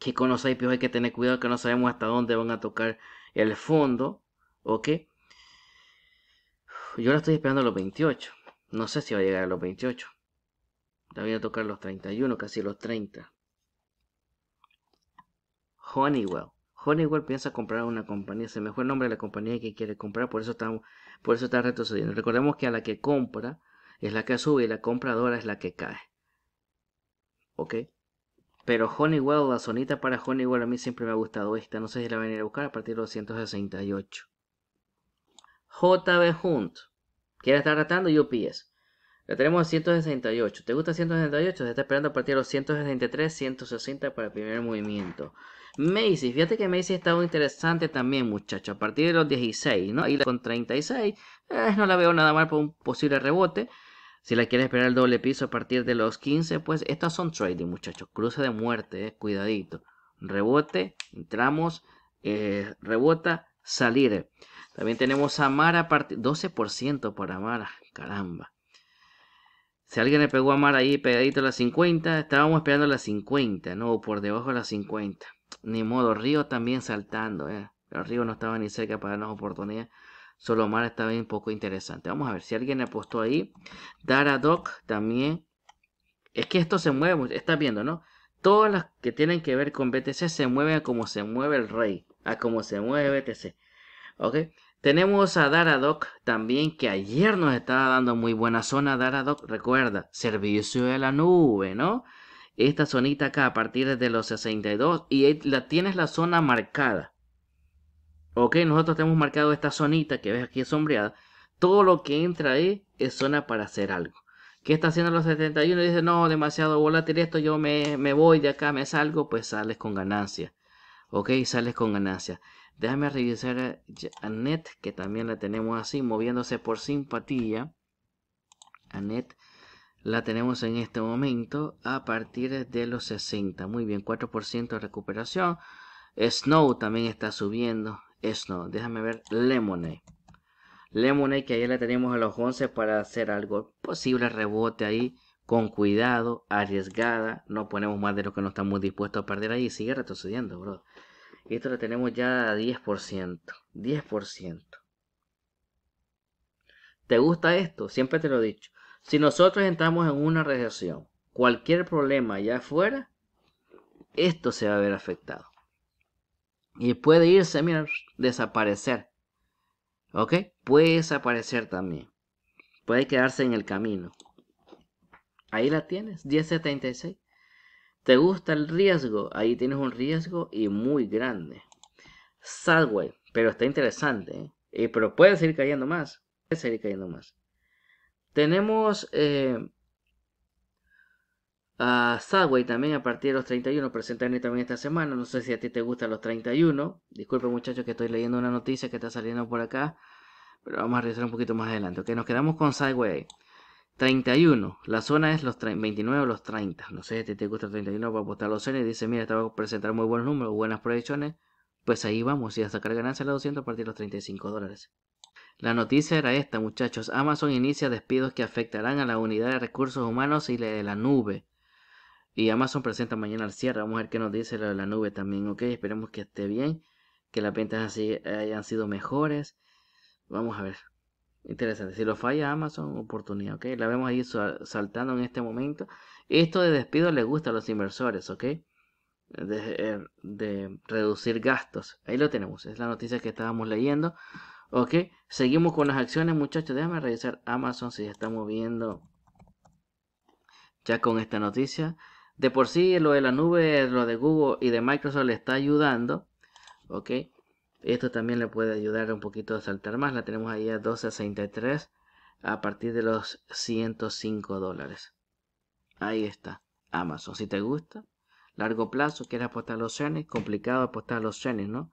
que con los IPO hay que tener cuidado que no sabemos hasta dónde van a tocar el fondo, ¿ok? Yo la estoy esperando a los 28. No sé si va a llegar a los 28. La voy a tocar los 31, casi los 30. Honeywell. Honeywell piensa comprar una compañía. Se me fue el nombre de la compañía que quiere comprar. Por eso está retrocediendo. Recordemos que a la que compra es la que sube y la compradora es la que cae. Ok. Pero Honeywell, la zonita para Honeywell a mí siempre me ha gustado esta. No sé si la van a ir a buscar a partir de los 168. JB Hunt, que ya está tratando UPS. La tenemos a 168. ¿Te gusta 168? Se está esperando a partir de los 163, 160 para el primer movimiento. Macy's, fíjate que Macy's ha estado interesante también, muchachos. A partir de los 16, ¿no? Y con 36, no la veo nada mal por un posible rebote. Si la quieres esperar el doble piso a partir de los 15, pues estas son trading, muchachos. Cruce de muerte, cuidadito. Rebote, entramos, rebota, salir. También tenemos a Mara, 12% para Mara, caramba. Si alguien le pegó a Mara ahí pegadito a las 50, estábamos esperando las 50, no, por debajo de las 50. Ni modo, Río también saltando, Pero Río no estaba ni cerca para darnos oportunidad, solo Mara estaba un poco interesante. Vamos a ver si alguien le apostó ahí. Daradoc también. Es que esto se mueve, estás viendo, ¿no? Todas las que tienen que ver con BTC se mueven a como se mueve el rey, a como se mueve BTC. Ok, tenemos a Daradoc también que ayer nos estaba dando muy buena zona. Daradoc, recuerda, servicio de la nube, ¿no? Esta zonita acá a partir de los 62 y la tienes la zona marcada. Ok, nosotros tenemos marcado esta zonita que ves aquí sombreada. Todo lo que entra ahí es zona para hacer algo. ¿Qué está haciendo los 71? Dice, no, demasiado volátil esto, yo me voy de acá, me salgo, pues sales con ganancia. Ok, sales con ganancia. Déjame revisar a Annette, que también la tenemos así, moviéndose por simpatía. Annette, la tenemos en este momento a partir de los 60. Muy bien, 4% de recuperación. Snow también está subiendo. Snow, déjame ver. Lemonade. Lemonade, que ayer la tenemos a los 11 para hacer algo posible rebote ahí. Con cuidado, arriesgada. No ponemos más de lo que no estamos dispuestos a perder ahí. Sigue retrocediendo, bro. Y esto lo tenemos ya a 10%. 10%. ¿Te gusta esto? Siempre te lo he dicho. Si nosotros entramos en una recesión, cualquier problema allá afuera, esto se va a ver afectado. Y puede irse, mira, desaparecer. ¿Ok? Puede desaparecer también. Puede quedarse en el camino. Ahí la tienes, 10.76. ¿Te gusta el riesgo? Ahí tienes un riesgo y muy grande. Sadway, pero está interesante, ¿eh? Pero puede seguir cayendo más. Puede seguir cayendo más. Tenemos a Sadway también a partir de los 31, presentarme también esta semana. No sé si a ti te gustan los 31. Disculpe muchachos que estoy leyendo una noticia que está saliendo por acá. Pero vamos a revisar un poquito más adelante. Ok, nos quedamos con Sadway. 31, la zona es los 29 o los 30. No sé si a ti te gusta el 31 para apostar los cenes. Dice, mira, te va a presentar muy buenos números, buenas proyecciones. Pues ahí vamos, y a sacar ganancias de 200 a partir de los $35. La noticia era esta, muchachos. Amazon inicia despidos que afectarán a la unidad de recursos humanos y la de la nube. Y Amazon presenta mañana al cierre. Vamos a ver qué nos dice la de la nube también. Ok, esperemos que esté bien. Que las ventas así hayan sido mejores. Vamos a ver. Interesante. Si lo falla Amazon, oportunidad. Ok, la vemos ahí saltando en este momento. Esto de despidos le gusta a los inversores. Ok. De reducir gastos. Ahí lo tenemos. Es la noticia que estábamos leyendo. Ok, seguimos con las acciones, muchachos. Déjame revisar Amazon si se está moviendo ya con esta noticia. De por sí, lo de la nube, lo de Google y de Microsoft le está ayudando. Ok, esto también le puede ayudar un poquito a saltar más. La tenemos ahí a 263 a partir de los $105. Ahí está, Amazon. Si te gusta, largo plazo, quieres apostar los yenes, complicado apostar los yenes, ¿no?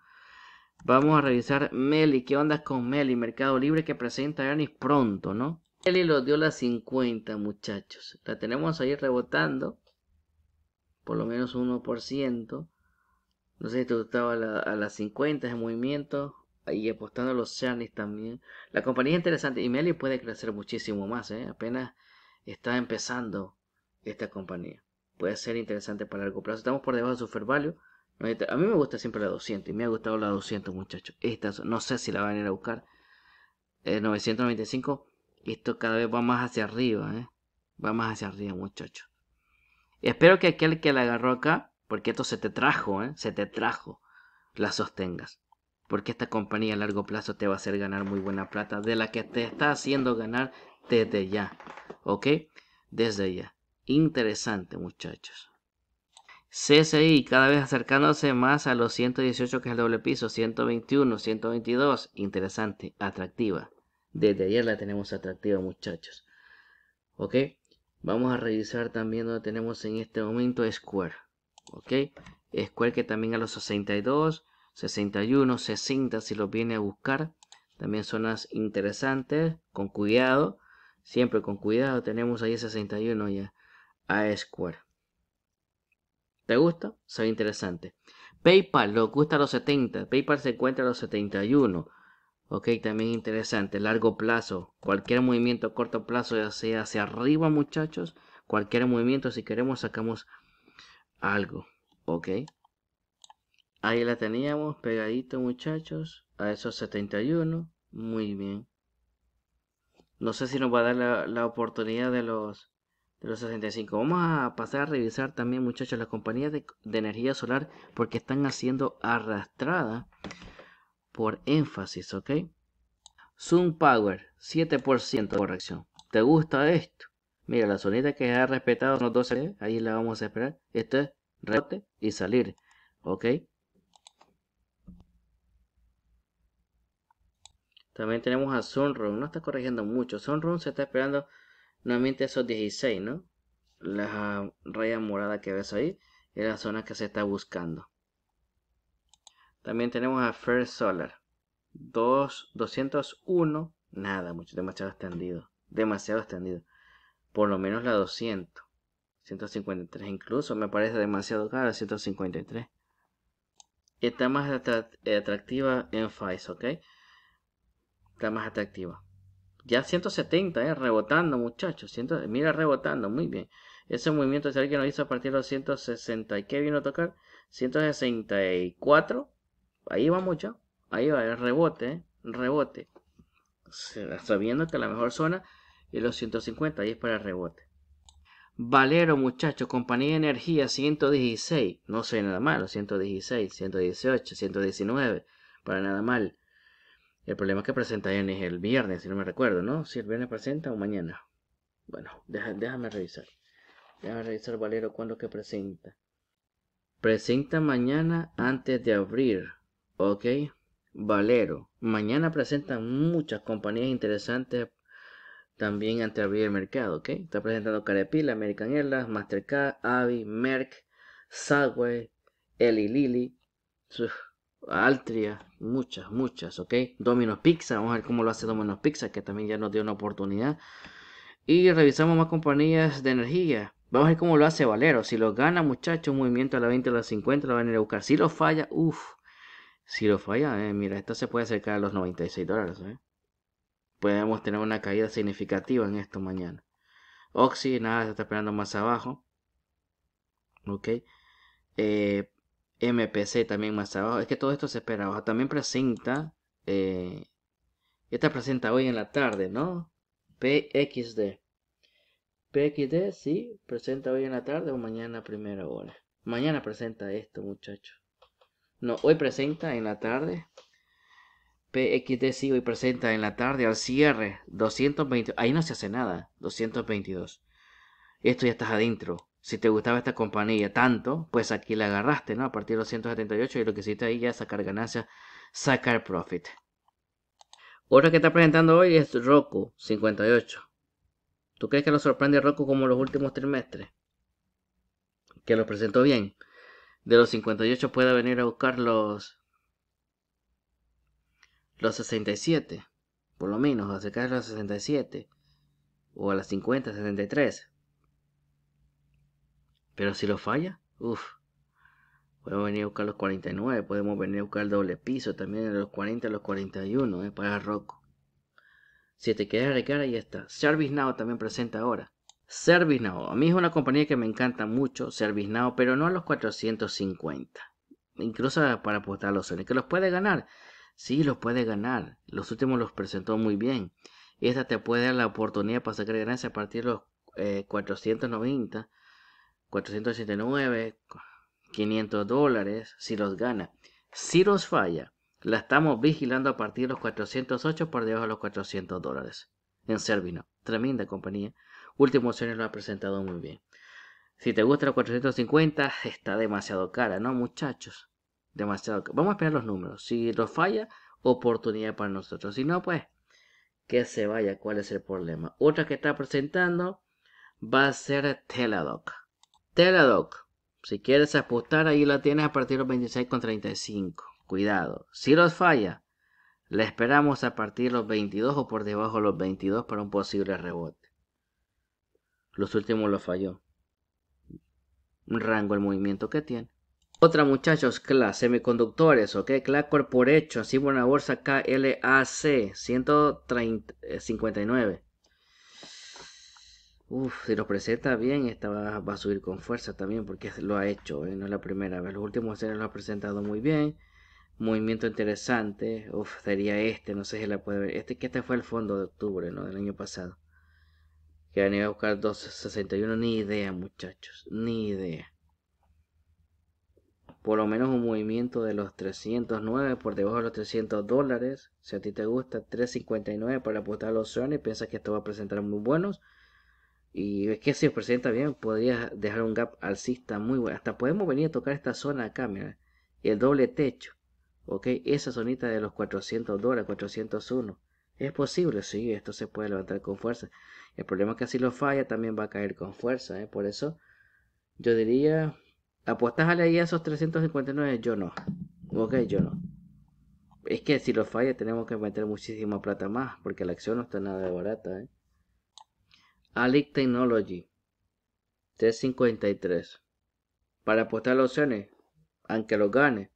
Vamos a revisar Meli. ¿Qué onda con Meli? Mercado Libre que presenta earnings pronto, ¿no? Meli los dio las 50, muchachos. La tenemos ahí rebotando. Por lo menos 1%. No sé si te gustaba a las 50 ese movimiento. Ahí apostando a los earnings también. La compañía es interesante. Y Meli puede crecer muchísimo más, ¿eh? Apenas está empezando esta compañía. Puede ser interesante para largo plazo. Estamos por debajo de su fair value. A mí me gusta siempre la 200 y me ha gustado la 200, muchachos. Esta no sé si la van a ir a buscar. 995. Esto cada vez va más hacia arriba, ¿eh? Va más hacia arriba, muchachos. Espero que aquel que la agarró acá, porque esto se te trajo, ¿eh? Se te trajo. La sostengas. Porque esta compañía a largo plazo te va a hacer ganar muy buena plata. De la que te está haciendo ganar desde ya. ¿Ok? Desde ya. Interesante, muchachos. CCI cada vez acercándose más a los 118, que es el doble piso, 121, 122, interesante, atractiva. Desde ayer la tenemos atractiva, muchachos. Ok, vamos a revisar también donde tenemos en este momento Square. Ok, Square que también a los 62, 61, 60 si los viene a buscar. También zonas interesantes, con cuidado, siempre con cuidado. Tenemos ahí 61 ya a Square. ¿Te gusta? Se ve interesante. PayPal, lo gusta a los 70. PayPal se encuentra a los 71. Ok, también interesante. Largo plazo. Cualquier movimiento a corto plazo, ya sea hacia arriba, muchachos. Cualquier movimiento, si queremos, sacamos algo. Ok. Ahí la teníamos, pegadito, muchachos. A esos 71. Muy bien. No sé si nos va a dar la oportunidad de los... De los 65. Vamos a pasar a revisar también, muchachos, las compañías de energía solar, porque están haciendo arrastradas por énfasis, ¿ok? Sun Power, 7% de corrección. ¿Te gusta esto? Mira, la zonita que ha respetado los 12, ahí la vamos a esperar. Esto es rebote y salir, ¿ok? También tenemos a Sunrun, no está corrigiendo mucho. Sunrun se está esperando... Nuevamente esos 16, ¿no? La raya morada que ves ahí es la zona que se está buscando. También tenemos a First Solar. 201. Nada, mucho, demasiado extendido. por lo menos la 200, 153 incluso, me parece demasiado cara, 153. Está más atractiva en FICE, ok. Está más atractiva. Ya 170, rebotando muchachos. 100, mira, rebotando, muy bien. Ese movimiento es el que nos hizo a partir de los 160. ¿Y qué vino a tocar? 164. Ahí vamos ya. Ahí va el rebote, rebote. Sabiendo que la mejor zona es los 150. Ahí es para el rebote. Valero, muchachos, compañía de energía, 116. No sé, nada malo. 116, 118, 119. Para nada mal. El problema que presentarían es el viernes, si no me recuerdo, ¿no? Si el viernes presenta o mañana. Bueno, déjame revisar. Déjame revisar, Valero, cuándo que presenta. Presenta mañana antes de abrir, ¿ok? Valero. Mañana presentan muchas compañías interesantes también antes de abrir el mercado, ¿ok? Está presentando Carepila, American Airlines, Mastercard, Avi, Merck, Subway, Eli Lilly, Altria, muchas, muchas, ok. Domino's Pizza, vamos a ver cómo lo hace Domino's Pizza, que también ya nos dio una oportunidad. Y revisamos más compañías de energía. Vamos a ver cómo lo hace Valero. Si lo gana, muchachos, un movimiento a la 20 o a la 50, lo van a ir a buscar. Si lo falla, uff. Si lo falla, mira, esta se puede acercar a los $96, Podemos tener una caída significativa en esto mañana. Oxy, nada, se está esperando más abajo. Ok. MPC también más abajo. Es que todo esto se espera abajo. También presenta. Esta presenta hoy en la tarde, ¿no? PXD. PXD, sí. Presenta hoy en la tarde o mañana a primera hora. Mañana presenta esto, muchachos. No, hoy presenta en la tarde. PXD, sí, hoy presenta en la tarde al cierre. 220. Ahí no se hace nada. 222. Esto ya estás adentro. Si te gustaba esta compañía tanto, pues aquí la agarraste, ¿no? A partir de los 178 y lo que hiciste ahí ya es sacar ganancias, sacar profit. Otra que está presentando hoy es Roku, 58. ¿Tú crees que lo sorprende Roku como los últimos trimestres? Que lo presentó bien. De los 58 puede venir a buscar los 67. Por lo menos, acerca de los 67. O a las 50, 73. Pero si lo falla, uff, podemos venir a buscar los 49, podemos venir a buscar el doble piso también, los 40, los 41, para Roku. Si te quieres arriesgar, ahí está. ServiceNow también presenta ahora. ServiceNow, a mí es una compañía que me encanta mucho, ServiceNow, pero no a los 450. Incluso para apostar a los Sony, que los puede ganar. Sí, los puede ganar. Los últimos los presentó muy bien. Esta te puede dar la oportunidad para sacar ganancias a partir de los 490. 489, $500, si los gana. Si los falla, la estamos vigilando a partir de los 408 por debajo de los $400. En Servino, tremenda compañía. Últimos años lo ha presentado muy bien. Si te gusta los 450, está demasiado cara, ¿no, muchachos? Demasiado cara. Vamos a esperar los números. Si los falla, oportunidad para nosotros. Si no, pues, que se vaya. ¿Cuál es el problema? Otra que está presentando va a ser Teladoc. Daradoc, si quieres apostar, ahí la tienes a partir de los 26,35. Cuidado, si los falla, la esperamos a partir de los 22 o por debajo de los 22 para un posible rebote. Los últimos lo falló. Un rango el movimiento que tiene. Otra, muchachos, CLAS, semiconductores, ok, CLAS Corporation, así buena bolsa KLAC, 159. Uf, si lo presenta bien, esta va a subir con fuerza también, porque lo ha hecho, no es la primera vez. Los últimos años lo ha presentado muy bien. Movimiento interesante. Uf, sería este, no sé si la puede ver. Este que este fue el fondo de octubre, ¿no? Del año pasado. Que han ido a buscar 261, ni idea, muchachos, ni idea. Por lo menos un movimiento de los 309, por debajo de los $300. Si a ti te gusta, 359 para apostar a los Sony, piensas que esto va a presentar muy buenos. Y es que si os presenta bien, podría dejar un gap alcista muy bueno. Hasta podemos venir a tocar esta zona acá, mira. El doble techo. Ok, esa zonita de los $400, 401. Es posible, sí, esto se puede levantar con fuerza. El problema es que si lo falla, también va a caer con fuerza, Por eso, yo diría, apostájale ahí a esos 359, yo no. Ok, yo no. Es que si lo falla, tenemos que meter muchísima plata más, porque la acción no está nada de barata, Alic Technology, T53. Para apostar las opciones, aunque lo gane,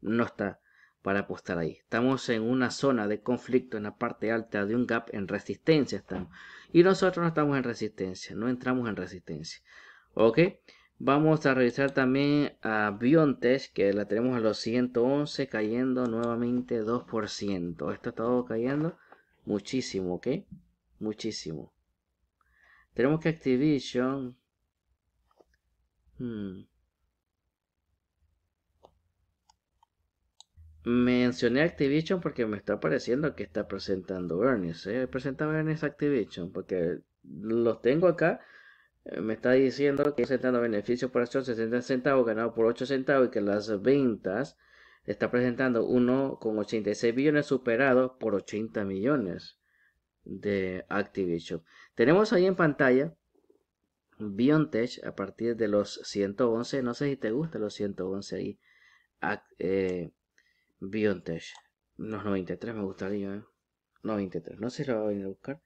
no está para apostar ahí. Estamos en una zona de conflicto en la parte alta de un gap en resistencia. Estamos. Y nosotros no estamos en resistencia, no entramos en resistencia. Ok, vamos a revisar también a BioNTech, que la tenemos a los 111, cayendo nuevamente 2%. Esto ha estado cayendo muchísimo, ok, muchísimo. Tenemos que Activision. Mencioné Activision porque me está pareciendo que está presentando earnings. Presentaba earnings Activision porque los tengo acá. Me está diciendo que está presentando beneficios por acción 60 centavos, ganado por 8 centavos, y que las ventas está presentando 1,86 billones superado por 80 millones de Activision. Tenemos ahí en pantalla BioNTech a partir de los 111. No sé si te gusta los 111 ahí. BioNTech. Los 93 me gustaría. 93. No sé si lo voy a venir a buscar.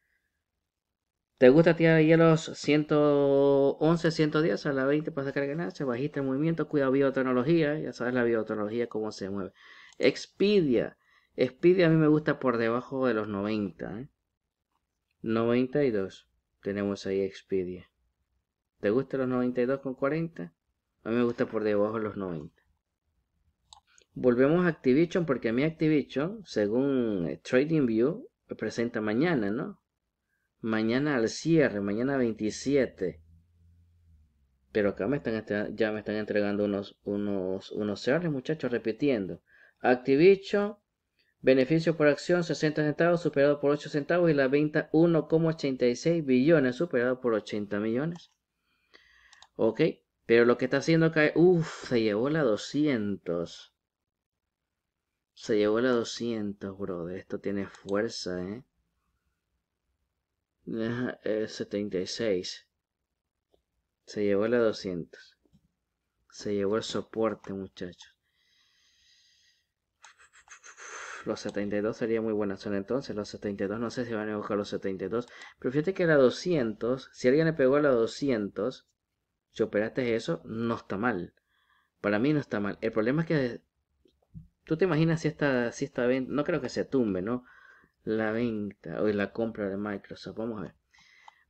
¿Te gusta tirar ahí a los 111, 110 a la 20 para sacar ganancias? Bajiste el movimiento. Cuida biotecnología. Ya sabes la biotecnología cómo se mueve. Expedia. Expedia a mí me gusta por debajo de los 90. 92. Tenemos ahí Expedia. ¿Te gusta los 92,40? A mí me gusta por debajo de los 90. Volvemos a Activision porque mi Activision, según TradingView, presenta mañana, ¿no? Mañana al cierre, mañana 27. Pero acá ya me están entregando unos cierres, muchachos, repitiendo. Activision, beneficio por acción 60 centavos, superado por 8 centavos, y la venta 1,86 billones, superado por 80 millones. Ok, pero lo que está haciendo acá, se llevó la 200. Se llevó la 200, brother. Esto tiene fuerza, ¿eh? 76. Se llevó la 200. Se llevó el soporte, muchachos. Los 72 sería muy buena zona entonces. Los 72, no sé si van a buscar los 72. Pero fíjate que la 200, si alguien le pegó a la 200... Si operaste eso, no está mal. Para mí no está mal. El problema es que tú te imaginas si esta venta, no creo que se tumbe, ¿no? La venta o la compra de Microsoft. Vamos a ver.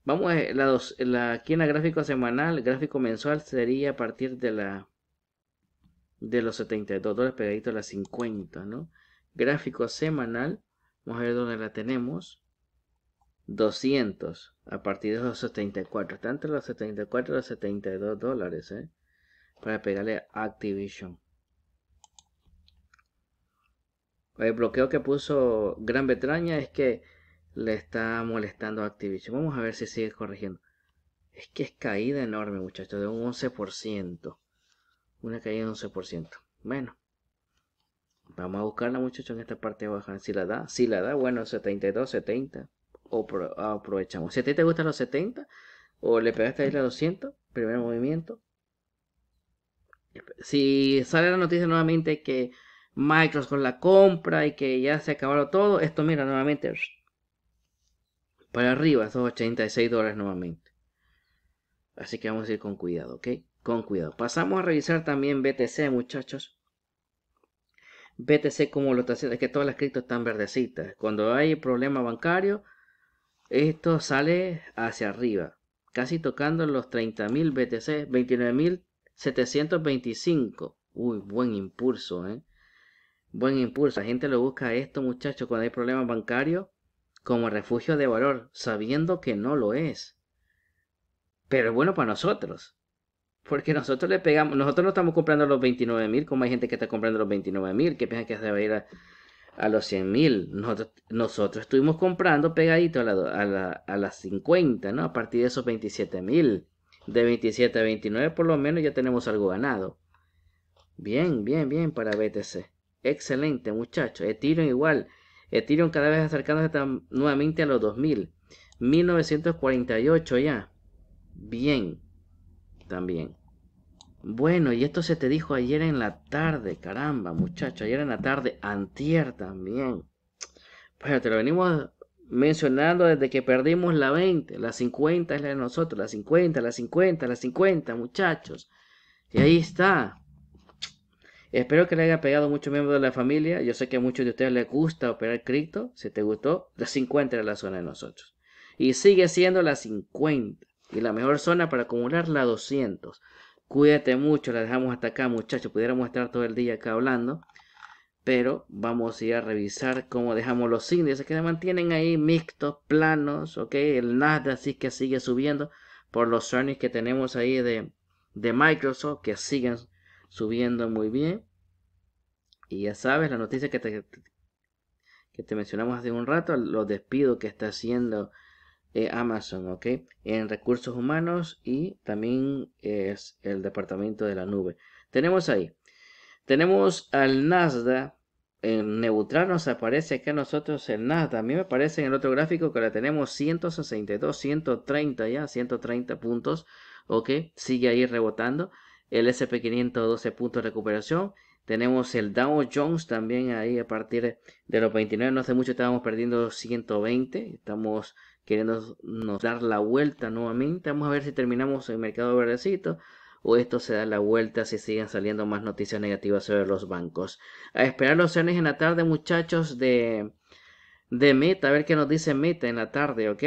Vamos a ver aquí en el gráfico semanal, el gráfico mensual sería a partir de los $72 pegadito a las 50, ¿no? Gráfico semanal, vamos a ver dónde la tenemos. 200 a partir de los 74, está entre los 74 y los $72, para pegarle a Activision. El bloqueo que puso Gran Bretaña es que le está molestando a Activision. Vamos a ver si sigue corrigiendo. Es que es caída enorme, muchachos, de un 11%. Una caída de 11%. Bueno, vamos a buscarla, muchachos, en esta parte baja. Si la da, bueno, 72, 70. O aprovechamos. Si a ti te gustan los 70 o le pegaste ahí la 200, primer movimiento. Si sale la noticia nuevamente que Microsoft con la compra y que ya se acabaron todo, esto mira nuevamente para arriba, esos $86 nuevamente. Así que vamos a ir con cuidado, ¿ok? Con cuidado. Pasamos a revisar también BTC, muchachos. BTC como lo está haciendo, es que todas las criptos están verdecitas. Cuando hay problema bancario, esto sale hacia arriba, casi tocando los 30.000 BTC, 29.725. Uy, buen impulso, buen impulso. La gente lo busca esto, muchachos, cuando hay problemas bancarios, como refugio de valor, sabiendo que no lo es. Pero bueno para nosotros, porque nosotros le pegamos, nosotros no estamos comprando los 29.000, como hay gente que está comprando los 29.000, que piensa que se va a ir a los 100.000, nosotros estuvimos comprando pegadito a las 50, ¿no? A partir de esos 27.000, de 27 a 29 por lo menos ya tenemos algo ganado. Bien, bien, bien para BTC. Excelente, muchachos. Ethereum igual. Ethereum cada vez acercándose nuevamente a los 2.000. 1948 ya. Bien. También. Bueno, y esto se te dijo ayer en la tarde, caramba, muchacho, ayer en la tarde, antier también. Bueno, te lo venimos mencionando desde que perdimos la 20, la 50 es la de nosotros, la 50, la 50, la 50, muchachos. Y ahí está. Espero que le haya pegado a muchos miembros de la familia. Yo sé que a muchos de ustedes les gusta operar cripto. Si te gustó, la 50 era la zona de nosotros. Y sigue siendo la 50. Y la mejor zona para acumular la 200. Cuídate mucho, la dejamos hasta acá, muchachos. Pudiéramos estar todo el día acá hablando. Pero vamos a ir a revisar cómo dejamos los índices que se mantienen ahí mixtos, planos, ok. El Nasdaq sí que sigue subiendo por los earnings que tenemos ahí de Microsoft, que siguen subiendo muy bien. Y ya sabes, la noticia que te mencionamos hace un rato, los despidos que está haciendo Amazon, ok, en recursos humanos, y también es el departamento de la nube. Tenemos ahí, tenemos al Nasdaq en neutral, nos aparece acá a nosotros el Nasdaq. A mí me aparece en el otro gráfico que la tenemos 162, 130 ya, 130 puntos, ok, sigue ahí rebotando. El SP500 12 puntos de recuperación. Tenemos el Dow Jones también ahí a partir de los 29. No hace mucho estábamos perdiendo 120. Estamos queriéndonos dar la vuelta nuevamente. Vamos a ver si terminamos el mercado verdecito o esto se da la vuelta si siguen saliendo más noticias negativas sobre los bancos. A esperar los earnings en la tarde, muchachos, de Meta. A ver qué nos dice Meta en la tarde, ¿ok?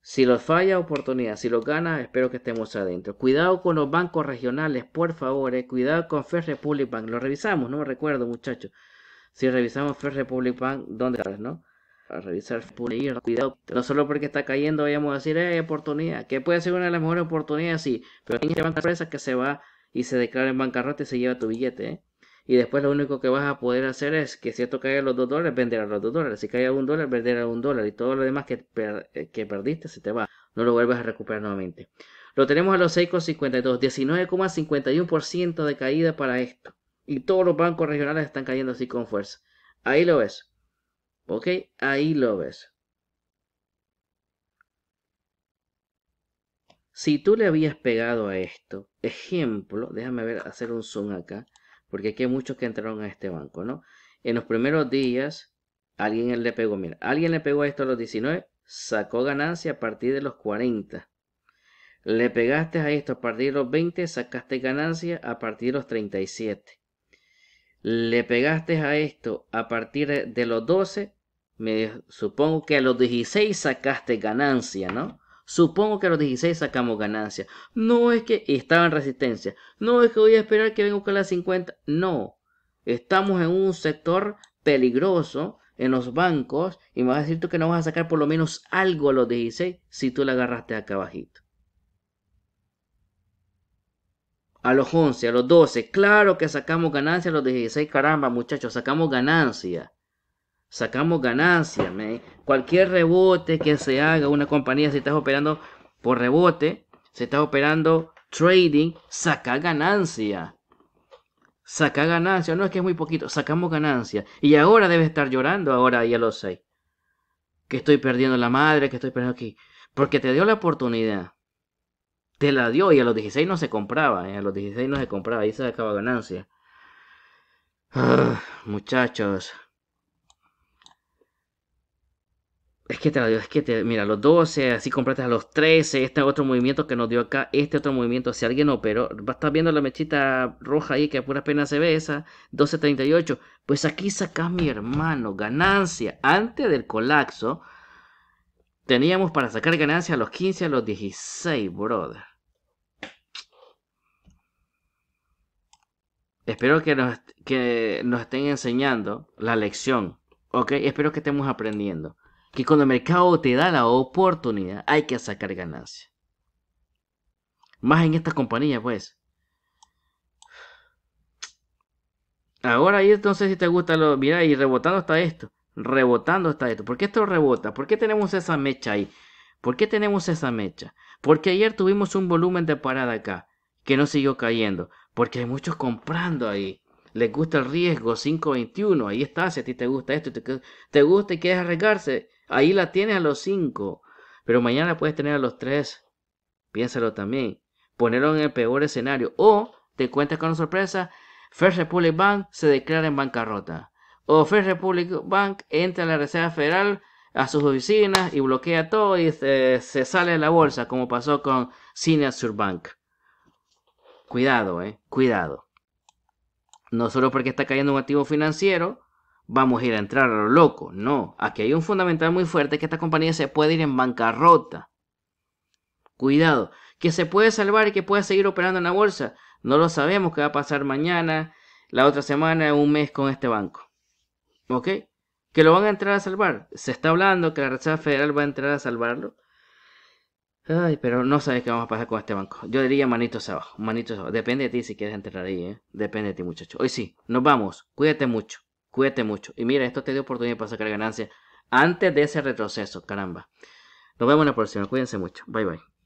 Si los falla, oportunidad. Si los gana, espero que estemos adentro. Cuidado con los bancos regionales, por favor. Cuidado con First Republic Bank. Lo revisamos, no me recuerdo, muchachos. Si revisamos First Republic Bank, ¿dónde estás, no? A revisar, cuidado. No solo porque está cayendo, vayamos a decir, oportunidad. Que puede ser una de las mejores oportunidades, sí. Pero hay una empresa que se va y se declara en bancarrota y se lleva tu billete, ¿eh? Y después lo único que vas a poder hacer es que si esto cae a los $2, vender a los $2. Si cae a $1, vender a $1. Y todo lo demás que perdiste se te va. No lo vuelvas a recuperar nuevamente. Lo tenemos a los 6,52. 19,51% de caída para esto. Y todos los bancos regionales están cayendo así con fuerza. Ahí lo ves. Ok, ahí lo ves. Si tú le habías pegado a esto, ejemplo, déjame ver, hacer un zoom acá. Porque aquí hay muchos que entraron a este banco, ¿no? En los primeros días, alguien le pegó, mira, alguien le pegó esto a los 19, sacó ganancia a partir de los 40. Le pegaste a esto a partir de los 20, sacaste ganancia a partir de los 37. Le pegaste a esto a partir de los 12, supongo que a los 16 sacaste ganancia, ¿no? Supongo que a los 16 sacamos ganancia. No es que estaba en resistencia. No es que voy a esperar que venga a buscar las 50. No. Estamos en un sector peligroso en los bancos. Y me vas a decir tú que no vas a sacar por lo menos algo a los 16 si tú la agarraste acá abajito. A los 11, a los 12. Claro que sacamos ganancia a los 16. Caramba, muchachos, sacamos ganancia. Sacamos ganancia, man. Cualquier rebote que se haga una compañía, si estás operando por rebote, si estás operando trading, saca ganancia. Saca ganancia, no es que es muy poquito, sacamos ganancia. Y ahora debe estar llorando ahora ahí a los 6. Que estoy perdiendo la madre, que estoy perdiendo aquí. Porque te dio la oportunidad. Te la dio y a los 16 no se compraba, a los 16 no se compraba, ahí se sacaba ganancia. Muchachos. Es que te la dio, es que te, mira, a los 12, así compraste a los 13, este otro movimiento que nos dio acá, este otro movimiento, si alguien operó, va a estar viendo la mechita roja ahí, que a pura pena se ve esa, 12.38, pues aquí sacás, mi hermano, ganancia. Antes del colapso, teníamos para sacar ganancia a los 15, a los 16, brother. Espero que nos estén enseñando la lección, ok, espero que estemos aprendiendo. Que cuando el mercado te da la oportunidad, hay que sacar ganancia. Más en esta compañía, pues. Ahora ahí entonces si te gusta lo... Mira, y rebotando está esto. Rebotando está esto. ¿Por qué esto rebota? ¿Por qué tenemos esa mecha ahí? ¿Por qué tenemos esa mecha? Porque ayer tuvimos un volumen de parada acá. Que no siguió cayendo. Porque hay muchos comprando ahí. Les gusta el riesgo, 5.21. Ahí está, si a ti te gusta esto, te gusta y quieres arriesgarse. Ahí la tienes a los 5. Pero mañana la puedes tener a los 3. Piénsalo también. Ponerlo en el peor escenario. O te cuentas con una sorpresa. First Republic Bank se declara en bancarrota. O First Republic Bank entra en la Reserva Federal a sus oficinas y bloquea todo y se sale de la bolsa, como pasó con Signature Bank. Cuidado, cuidado. No solo porque está cayendo un activo financiero vamos a ir a entrar a lo loco. No, aquí hay un fundamental muy fuerte, que esta compañía se puede ir en bancarrota. Cuidado, que se puede salvar y que puede seguir operando en la bolsa. No lo sabemos qué va a pasar mañana, la otra semana, un mes con este banco. ¿Ok? Que lo van a entrar a salvar. Se está hablando que la Reserva Federal va a entrar a salvarlo. Ay, pero no sabes qué vamos a pasar con este banco. Yo diría manitos abajo, manitos abajo. Depende de ti si quieres entrar ahí, Depende de ti, muchacho. Hoy sí, nos vamos. Cuídate mucho. Cuídate mucho. Y mira, esto te dio oportunidad para sacar ganancias antes de ese retroceso, caramba. Nos vemos en la próxima. Cuídense mucho. Bye, bye.